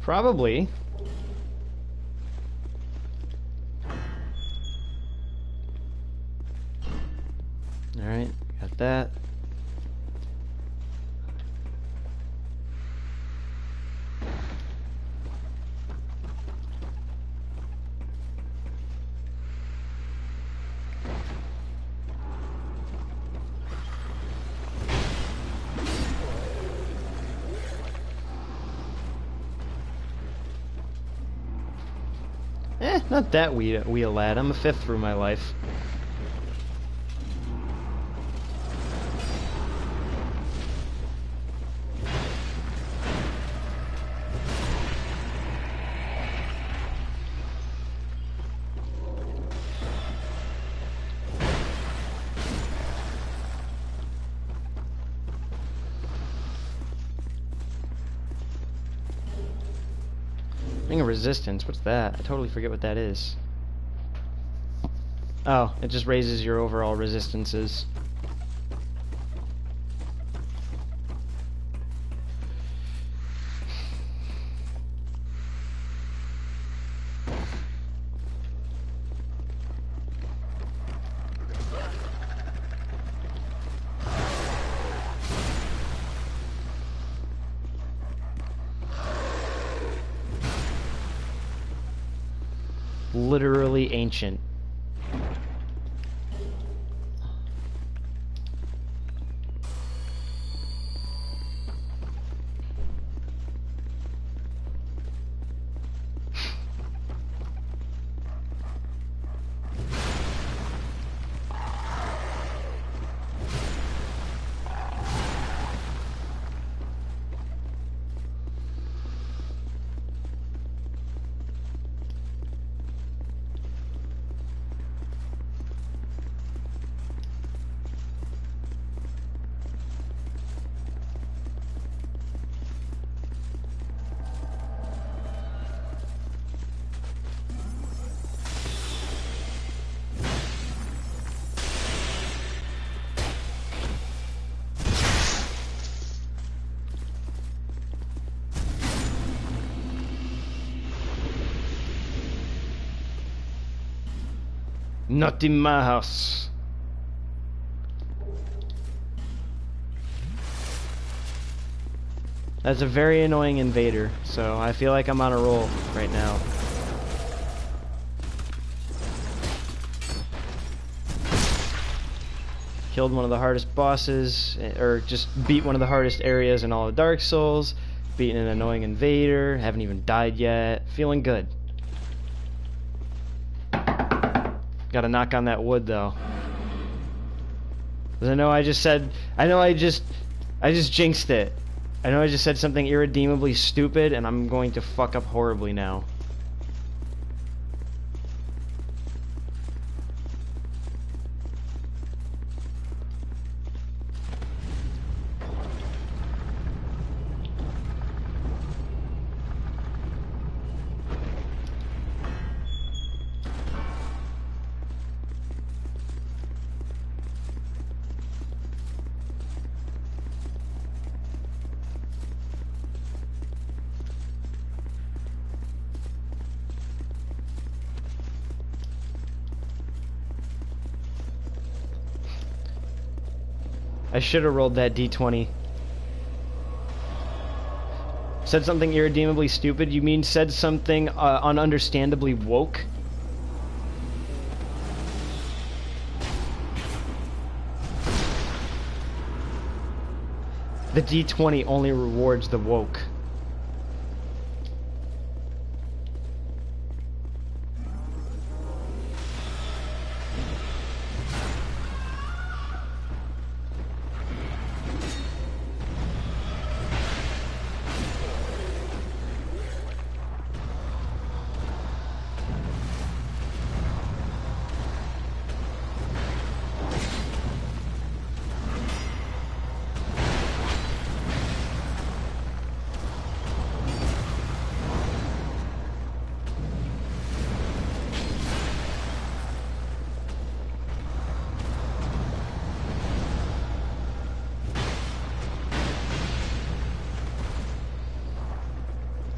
Probably. That eh, not that wee wee lad. I'm a fifth through my life. Resistance, what's that? I totally forget what that is. Oh, it just raises your overall resistances. Literally ancient. Not in my house. That's a very annoying invader, so I feel like I'm on a roll right now. Killed one of the hardest bosses, or just beat one of the hardest areas in all of Dark Souls, beaten an annoying invader, haven't even died yet, feeling good. Gotta knock on that wood though. Cause I know I just said, I know I just, I just jinxed it. I know I just said something irredeemably stupid and I'm going to fuck up horribly now. I should have rolled that D twenty. Said something irredeemably stupid? You mean said something uh, ununderstandably woke? The D twenty only rewards the woke.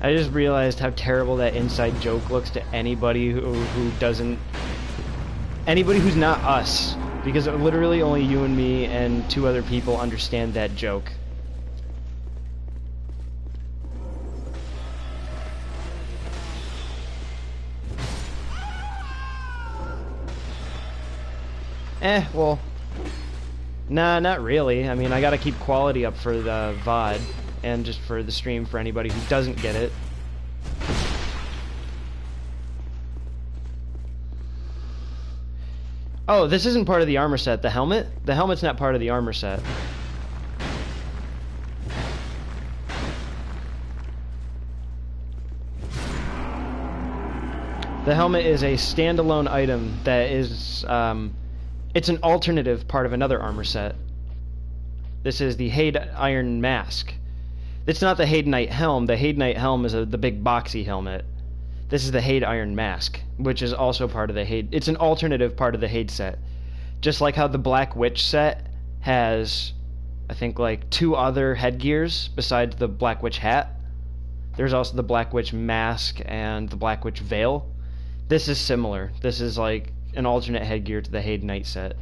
I just realized how terrible that inside joke looks to anybody who, who doesn't... Anybody who's not us. Because literally only you and me and two other people understand that joke. Eh, well... Nah, not really. I mean, I gotta keep quality up for the V O D. And just for the stream, for anybody who doesn't get it. Oh, this isn't part of the armor set. The helmet? The helmet's not part of the armor set. The helmet is a standalone item that is, um, it's an alternative part of another armor set. This is the Hade Iron Mask. It's not the Hade Knight Helm. The Hade Knight Helm is a, the big boxy helmet. This is the Hade Iron Mask, which is also part of the Hade... It's an alternative part of the Hade set. Just like how the Black Witch set has, I think, like, two other headgears besides the Black Witch hat. There's also the Black Witch Mask and the Black Witch Veil. This is similar. This is, like, an alternate headgear to the Hade Knight set.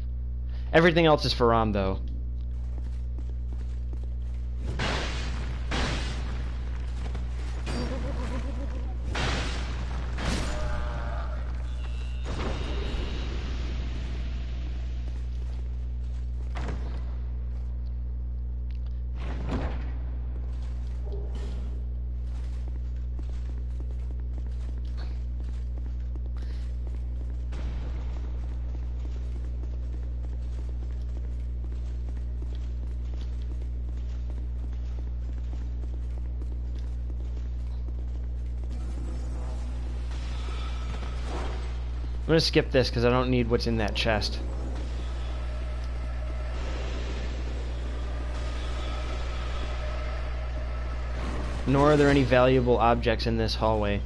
Everything else is Faram, though. I'm gonna skip this because I don't need what's in that chest. Nor are there any valuable objects in this hallway.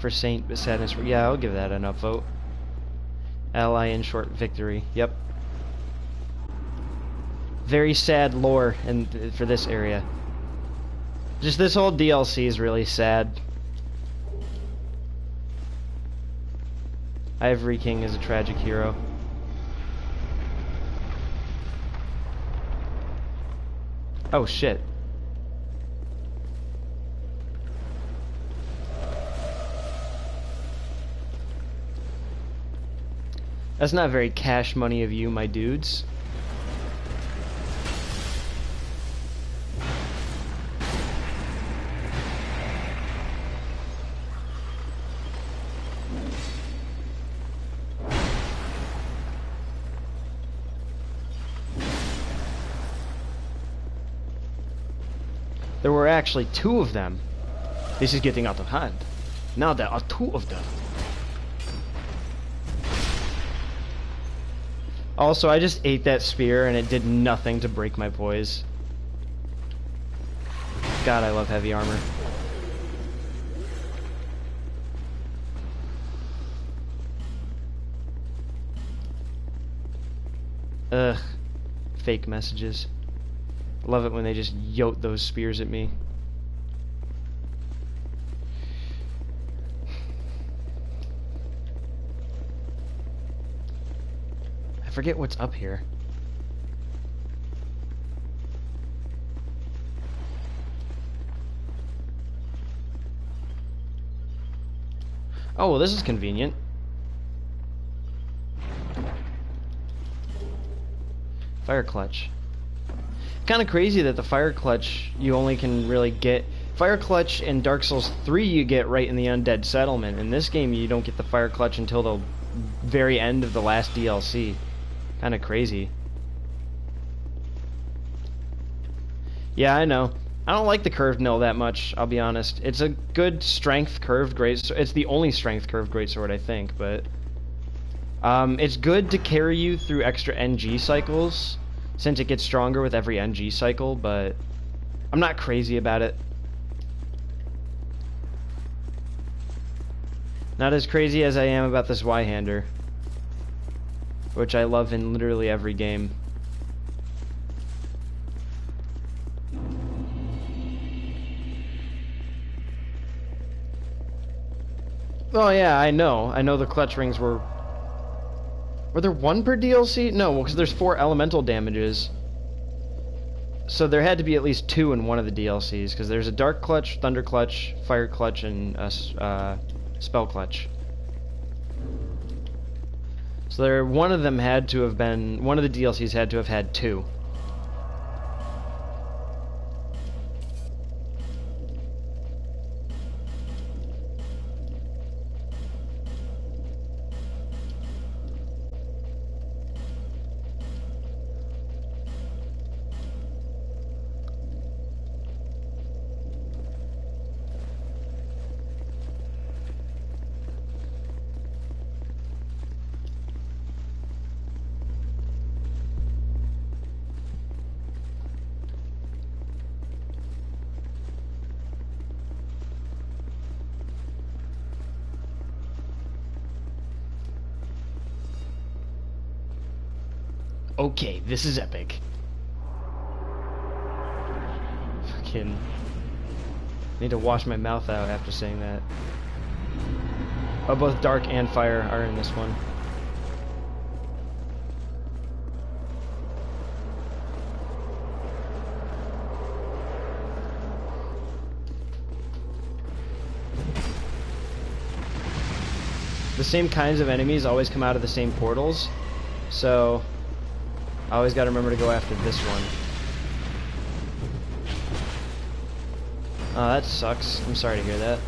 For Saint but Sadness. Yeah, I'll give that an upvote. Ally in short victory. Yep. Very sad lore and for this area. Just this whole D L C is really sad. Ivory King is a tragic hero. Oh shit. That's not very cash money of you, my dudes. There were actually two of them. This is getting out of hand. Now there are two of them. Also, I just ate that spear and it did nothing to break my poise. God, I love heavy armor. Ugh. fake messages. Love it when they just yote those spears at me. I forget what's up here. Oh, well, this is convenient. Fire clutch. Kind of crazy that the fire clutch you only can really get. Fire clutch in Dark Souls three you get right in the Undead Settlement. In this game you don't get the fire clutch until the very end of the last D L C. Kind of crazy. Yeah, I know. I don't like the curved mill that much, I'll be honest. It's a good strength curved greatsword. It's the only strength curved greatsword, I think, but... Um, it's good to carry you through extra N G cycles, since it gets stronger with every N G cycle, but... I'm not crazy about it. Not as crazy as I am about this Y-hander, which I love in literally every game. Oh yeah, I know. I know the clutch rings were... Were there one per D L C? No, because there's four elemental damages. So there had to be at least two in one of the D L Cs, because there's a Dark Clutch, Thunder Clutch, Fire Clutch, and a uh, Spell Clutch. So there, one of them had to have been... One of the D L Cs had to have had two. Okay, this is epic. Fucking... Need to wash my mouth out after saying that. Oh, both dark and fire are in this one. The same kinds of enemies always come out of the same portals, so... I always gotta remember to go after this one. Oh, that sucks. I'm sorry to hear that.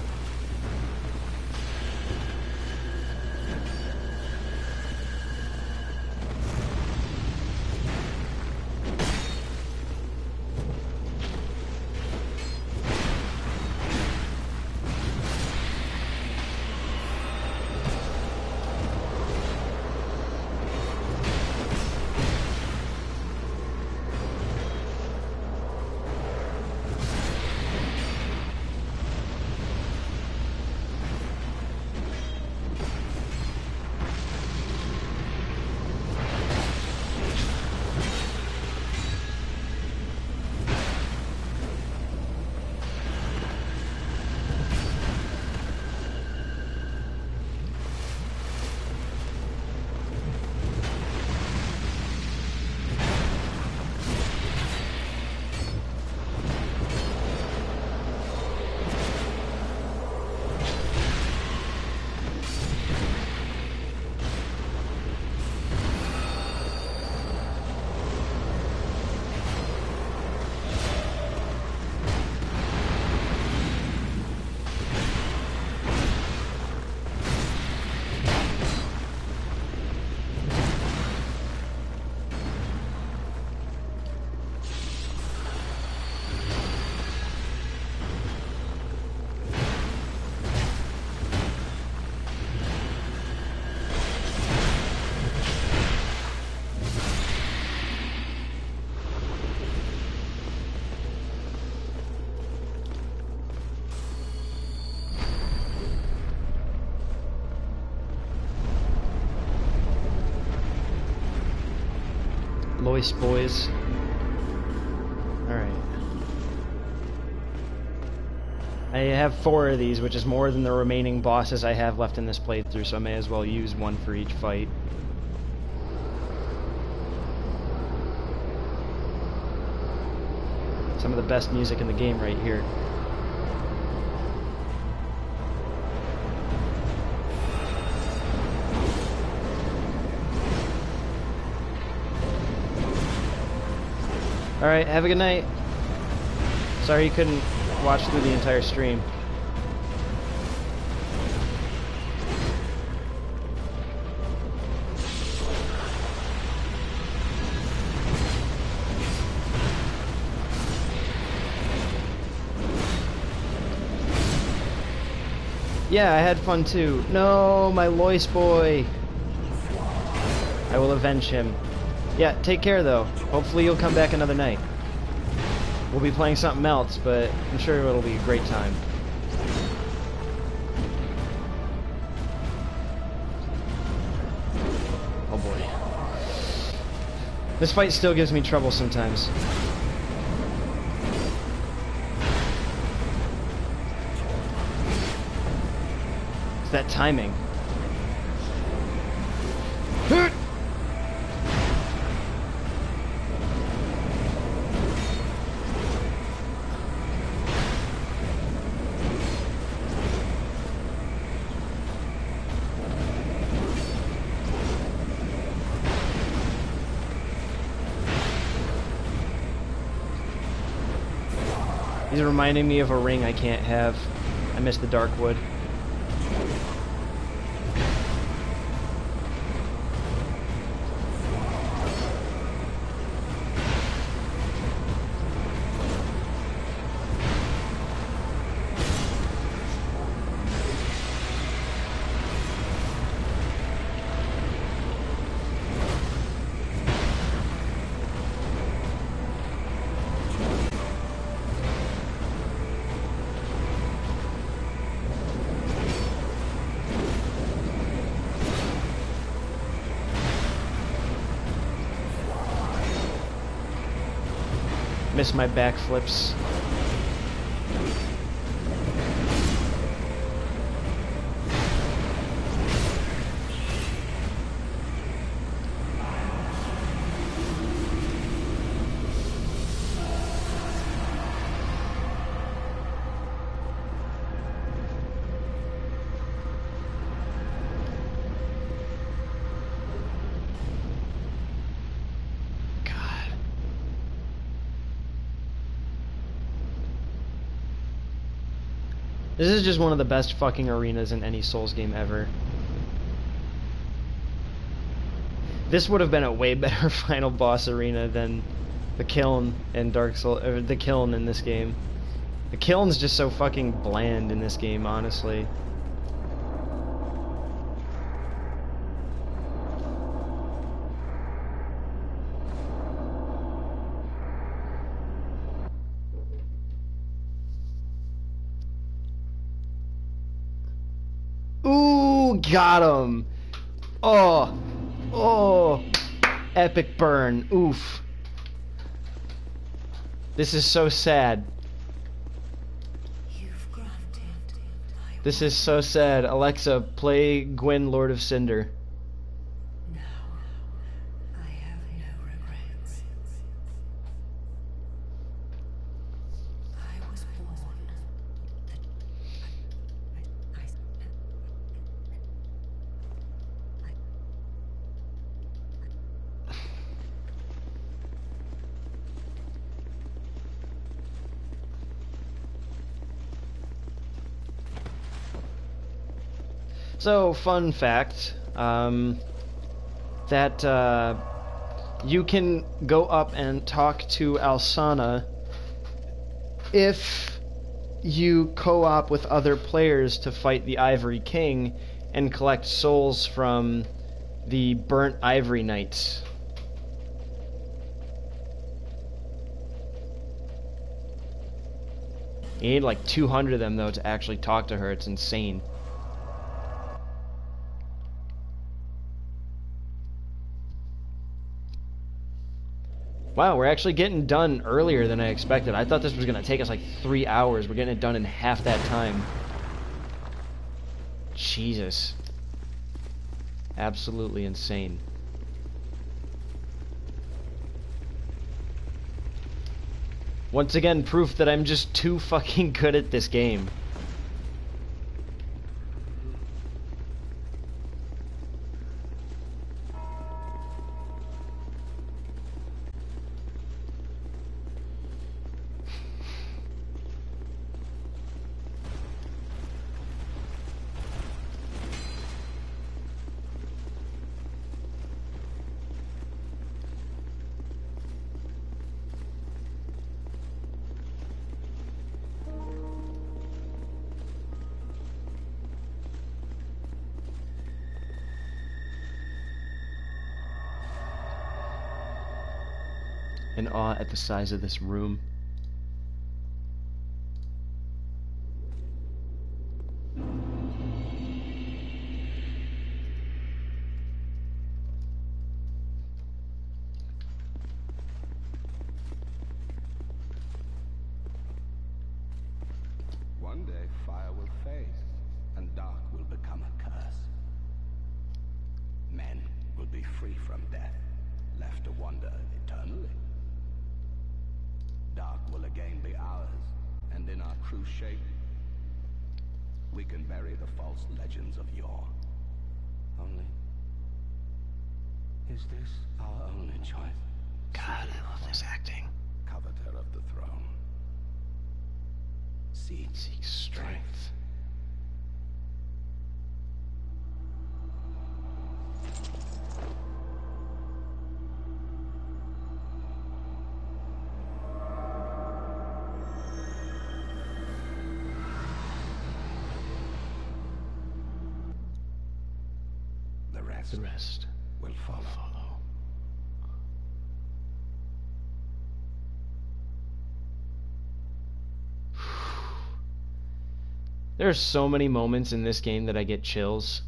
choice, boys. Alright. I have four of these, which is more than the remaining bosses I have left in this playthrough, so I may as well use one for each fight. Some of the best music in the game right here. Alright, have a good night. Sorry you couldn't watch through the entire stream. Yeah, I had fun too. No, my Lois boy. I will avenge him. Yeah, take care though. Hopefully you'll come back another night. We'll be playing something else, but I'm sure it'll be a great time. Oh boy. This fight still gives me trouble sometimes. It's that timing. He's reminding me of a ring I can't have. I miss the dark wood. My backflips. This is just one of the best fucking arenas in any Souls game ever. This would have been a way better final boss arena than the kiln in Dark Souls, or the kiln in this game. The kiln's just so fucking bland in this game, honestly. Got him! Oh! Oh! Epic burn. Oof. This is so sad. This is so sad. Alexa, play Gwyn, Lord of Cinder. Now, I have no regrets. I was born. So, fun fact, um, that uh, you can go up and talk to Alsana if you co-op with other players to fight the Ivory King and collect souls from the burnt Ivory Knights. You need like two hundred of them though to actually talk to her, it's insane. Wow, we're actually getting done earlier than I expected. I thought this was going to take us like three hours. We're getting it done in half that time. Jesus. Absolutely insane. Once again, proof that I'm just too fucking good at this game. In awe at the size of this room. One day fire will fade, and dark will become a curse. Men will be free from death, left to wander eternally. Dark will again be ours, and in our true shape, we can bury the false legends of yore. Only, is this our only choice? God, I love this acting. Coveter of the throne. Seek, Seek strength. strength. The rest will follow. follow. There's so many moments in this game that I get chills.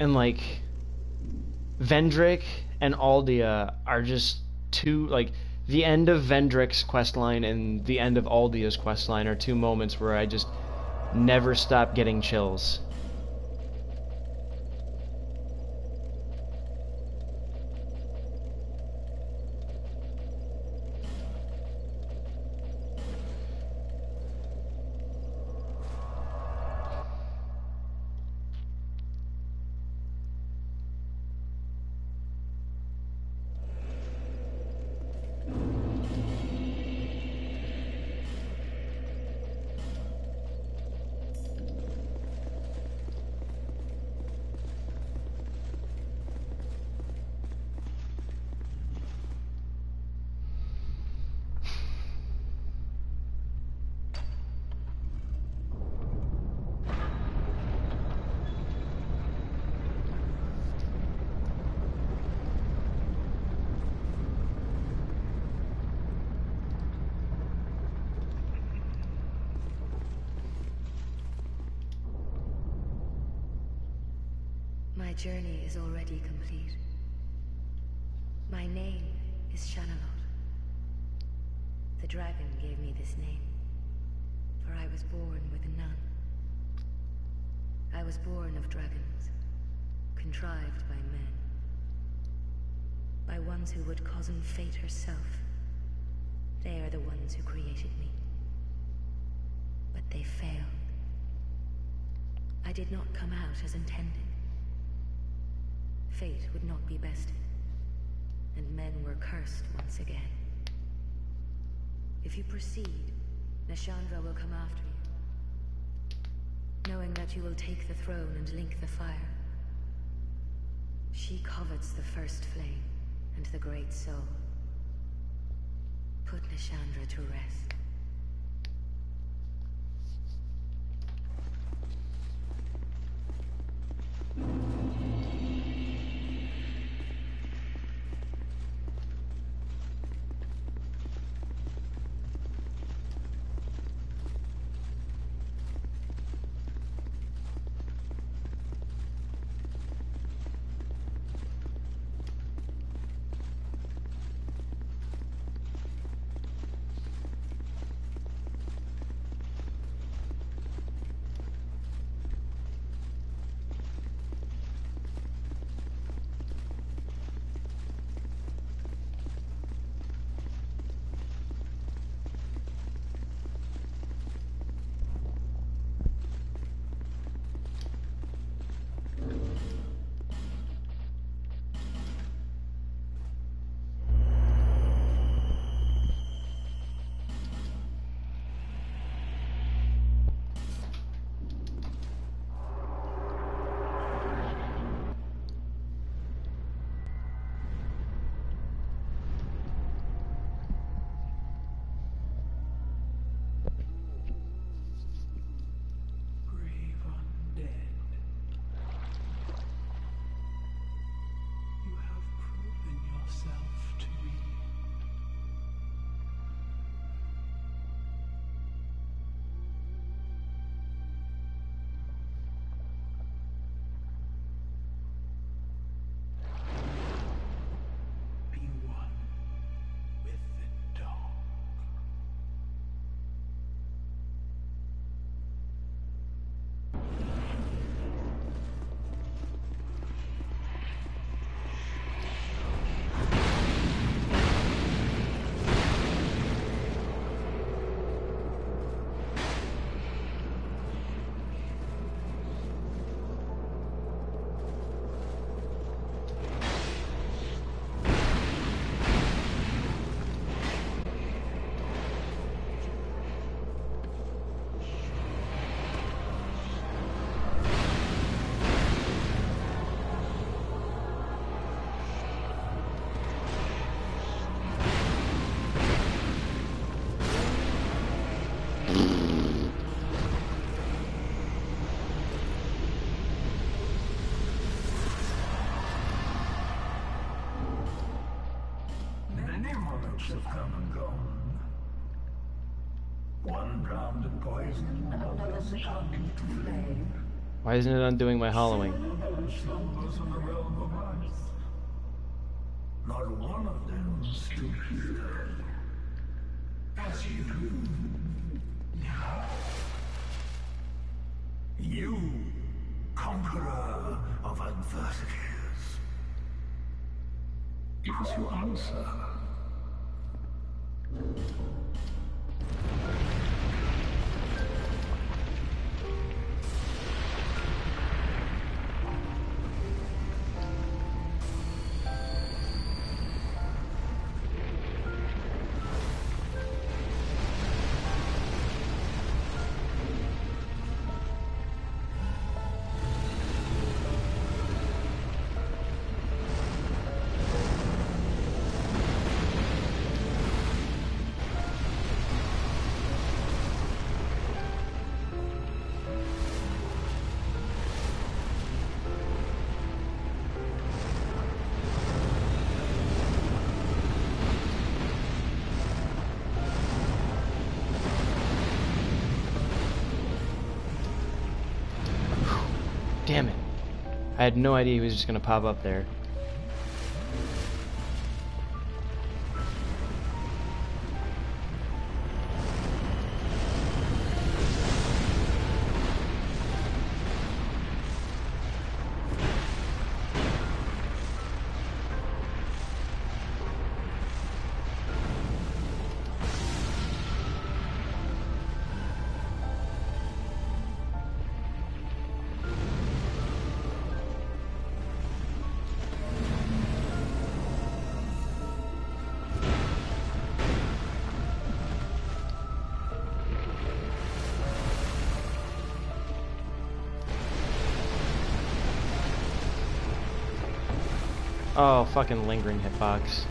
And like, Vendrick and Aldia are just two, like, the end of Vendrick's questline and the end of Aldia's questline are two moments where I just never stop getting chills. My journey is already complete. My name is Shanelot. The dragon gave me this name, for I was born with a nun. I was born of dragons, contrived by men, by ones who would cozen fate herself. They are the ones who created me. But they failed. I did not come out as intended. Fate would not be bested, and men were cursed once again. If you proceed, Nashandra will come after you, knowing that you will take the throne and link the fire. She covets the first flame and the great soul. Put Nashandra to rest. Why isn't it undoing my hollowing? Not one of them stood here. As you do now. You, conqueror of adversities. It was your answer. I had no idea he was just gonna pop up there. Oh, fucking lingering hitbox.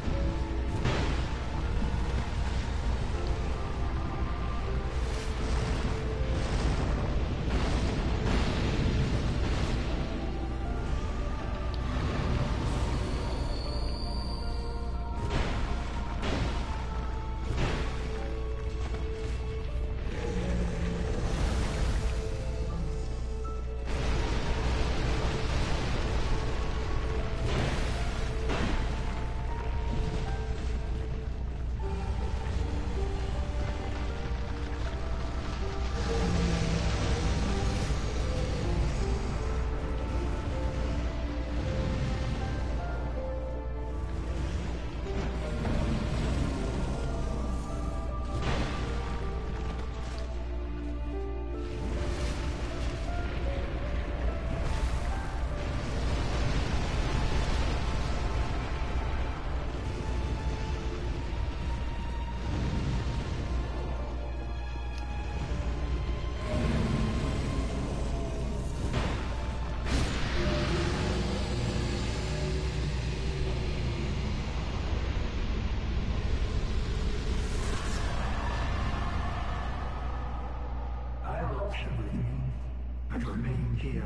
remain here,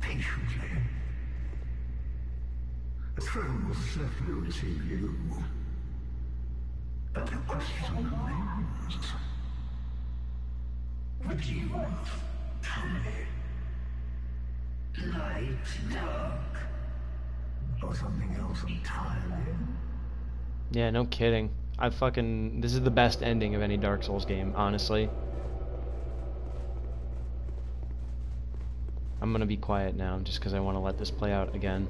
patiently. The throne will certainly receive you. But the question remains. Would you tell me? Light, dark, or something else entirely? Yeah, no kidding. I fucking... This is the best ending of any Dark Souls game, honestly. I'm gonna be quiet now, just because I want to let this play out again.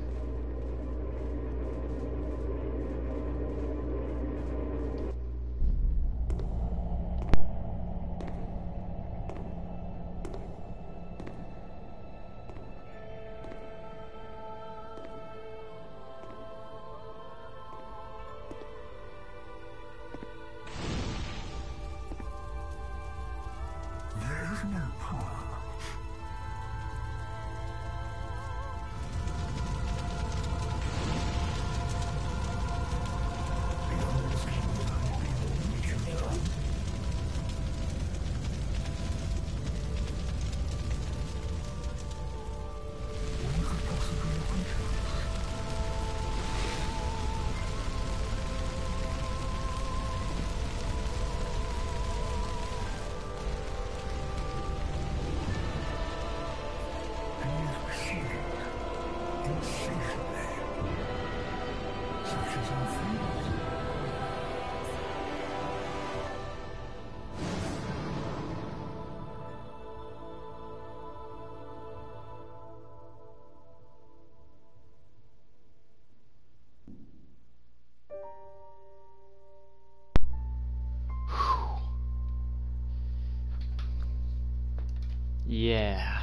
Yeah.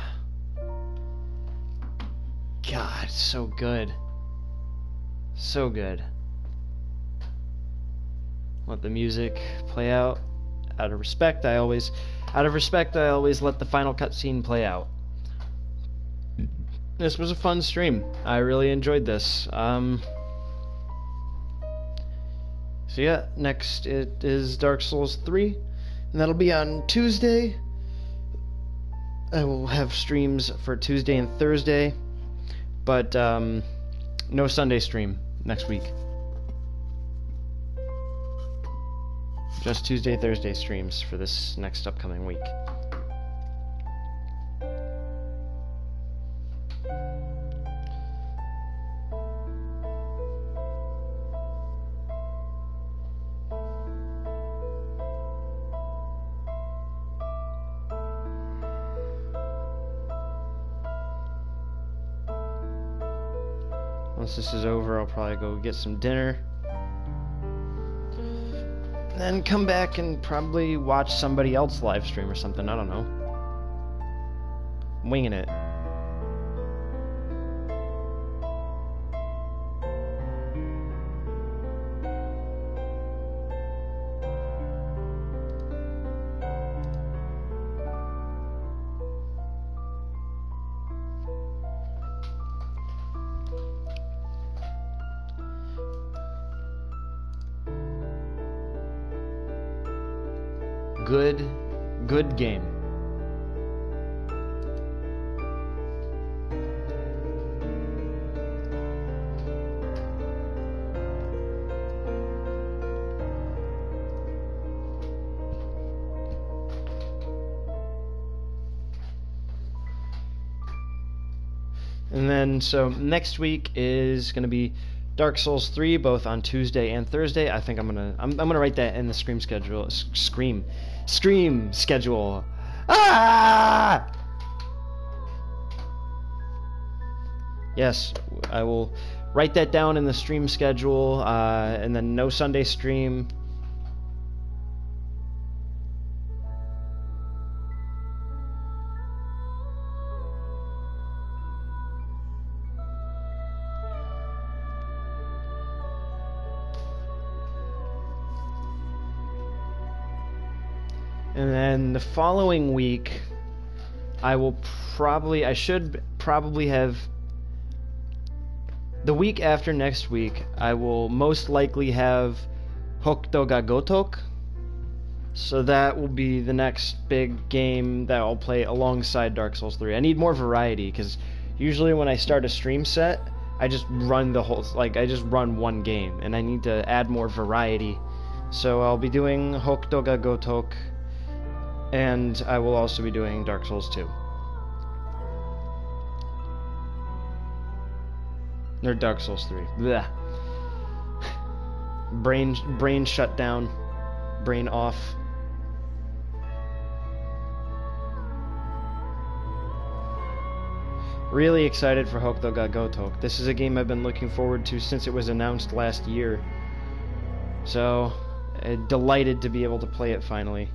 God, so good. So good. Let the music play out. Out of respect, I always... Out of respect, I always let the final cutscene play out. This was a fun stream. I really enjoyed this. Um... So yeah, next it is Dark Souls three. And that'll be on Tuesday. I will have streams for Tuesday and Thursday, but um, no Sunday stream next week. Just Tuesday, Thursday streams for this next upcoming week. Once this is over, I'll probably go get some dinner. And then come back and probably watch somebody else live stream or something. I don't know. I'm winging it. Good, good game. And then, so next week is going to be Dark Souls three, both on Tuesday and Thursday. I think I'm gonna I'm, I'm gonna write that in the scream schedule. S scream, scream schedule. Ah! Yes, I will write that down in the stream schedule, uh, and then no Sunday stream. And then the following week, I will probably, I should probably have, the week after next week, I will most likely have Hokuto ga Gotoku, So that will be the next big game that I'll play alongside Dark Souls three. I need more variety, because usually when I start a stream set, I just run the whole, like, I just run one game, and I need to add more variety. So I'll be doing Hokuto ga Gotoku, and I will also be doing Dark Souls two. Or Dark Souls three. Blech. Brain, brain shut down. Brain off. Really excited for Hokuto ga Gotoku. This is a game I've been looking forward to since it was announced last year. So, uh, delighted to be able to play it finally.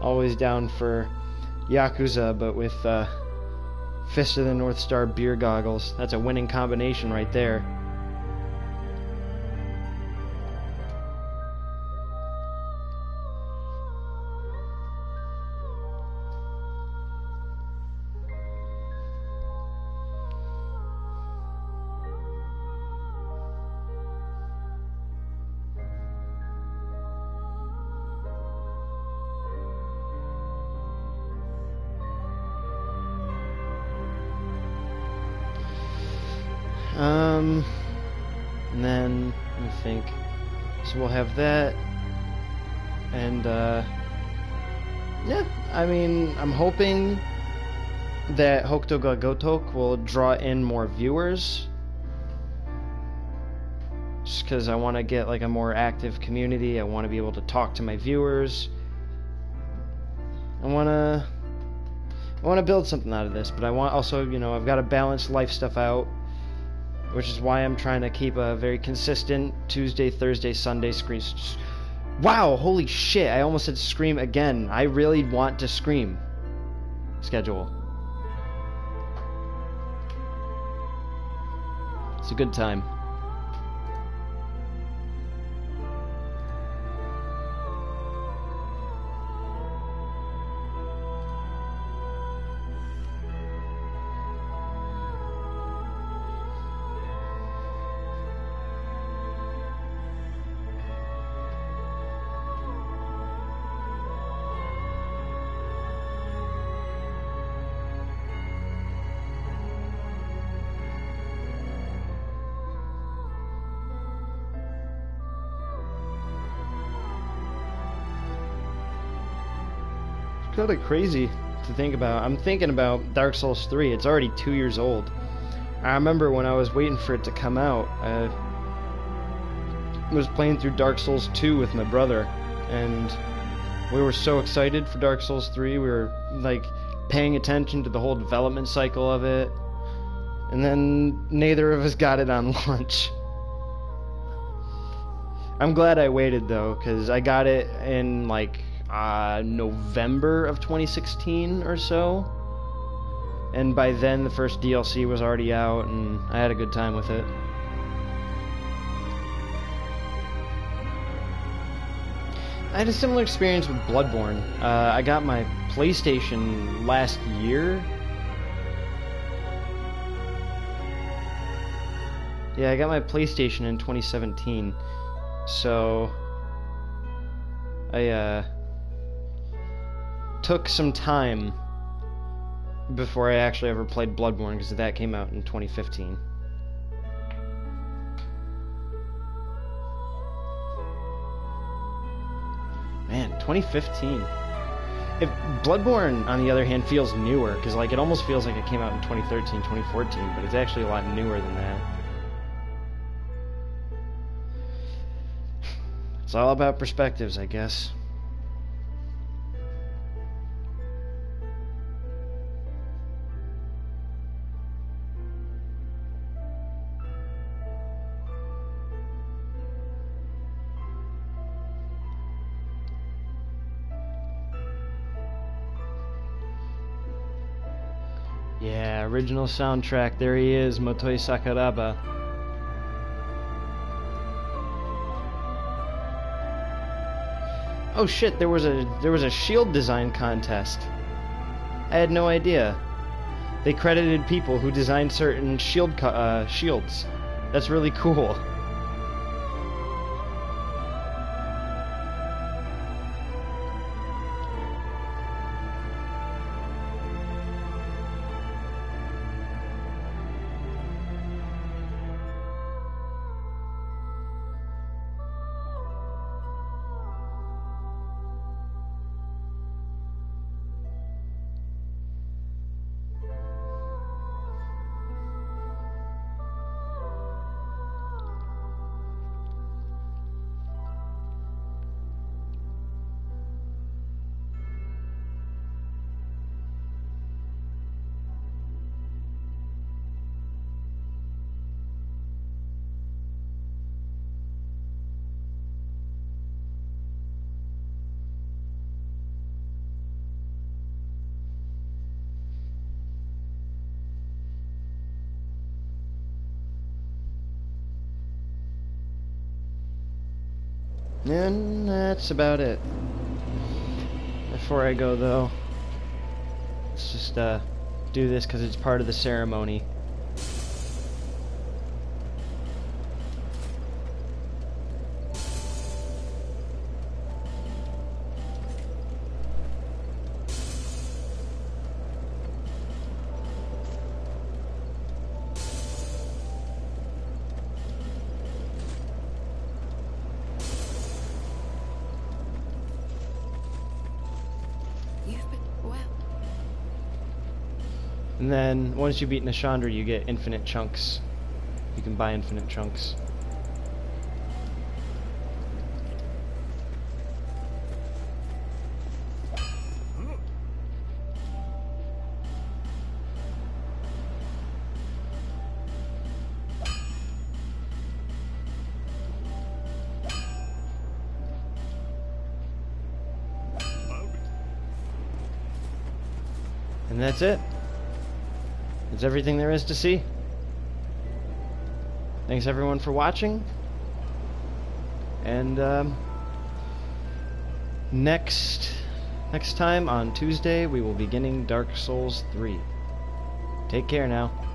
Always down for Yakuza, but with uh, Fist of the North Star beer goggles. That's a winning combination right there. Um, and then, let me think, so we'll have that, and, uh, yeah, I mean, I'm hoping that Hokuto ga Gotoku will draw in more viewers, just because I want to get, like, a more active community. I want to be able to talk to my viewers. I want to, I want to build something out of this, but I want, also, you know, I've got to balance life stuff out, which is why I'm trying to keep a very consistent Tuesday, Thursday, Sunday scream. Wow, holy shit, I almost said scream again. I really want to scream. Schedule. It's a good time. Kind of crazy to think about. I'm thinking about Dark Souls three. It's already two years old. I remember when I was waiting for it to come out, I was playing through Dark Souls two with my brother, and we were so excited for Dark Souls three. We were like paying attention to the whole development cycle of it, and then neither of us got it on launch. I'm glad I waited though, because I got it in like Uh, November of twenty sixteen or so, and by then the first D L C was already out, and I had a good time with it. I had a similar experience with Bloodborne. Uh, I got my PlayStation last year. Yeah, I got my PlayStation in twenty seventeen, so I, uh... took some time before I actually ever played Bloodborne, because that came out in twenty fifteen. Man, twenty fifteen. If Bloodborne, on the other hand, feels newer, because like it almost feels like it came out in twenty thirteen, twenty fourteen, but it's actually a lot newer than that. It's all about perspectives, I guess. Original soundtrack, there he is, Motoi Sakuraba. Oh shit, there was a there was a shield design contest. I had no idea. They credited people who designed certain shield co uh, shields. That's really cool. And that's about it. Before I go, though, let's just uh, do this because it's part of the ceremony. And then, once you beat Nashandra, you get infinite chunks. You can buy infinite chunks. And that's it. That's everything there is to see. Thanks everyone for watching, and um, next next time on Tuesday we will be beginning Dark Souls three. Take care now.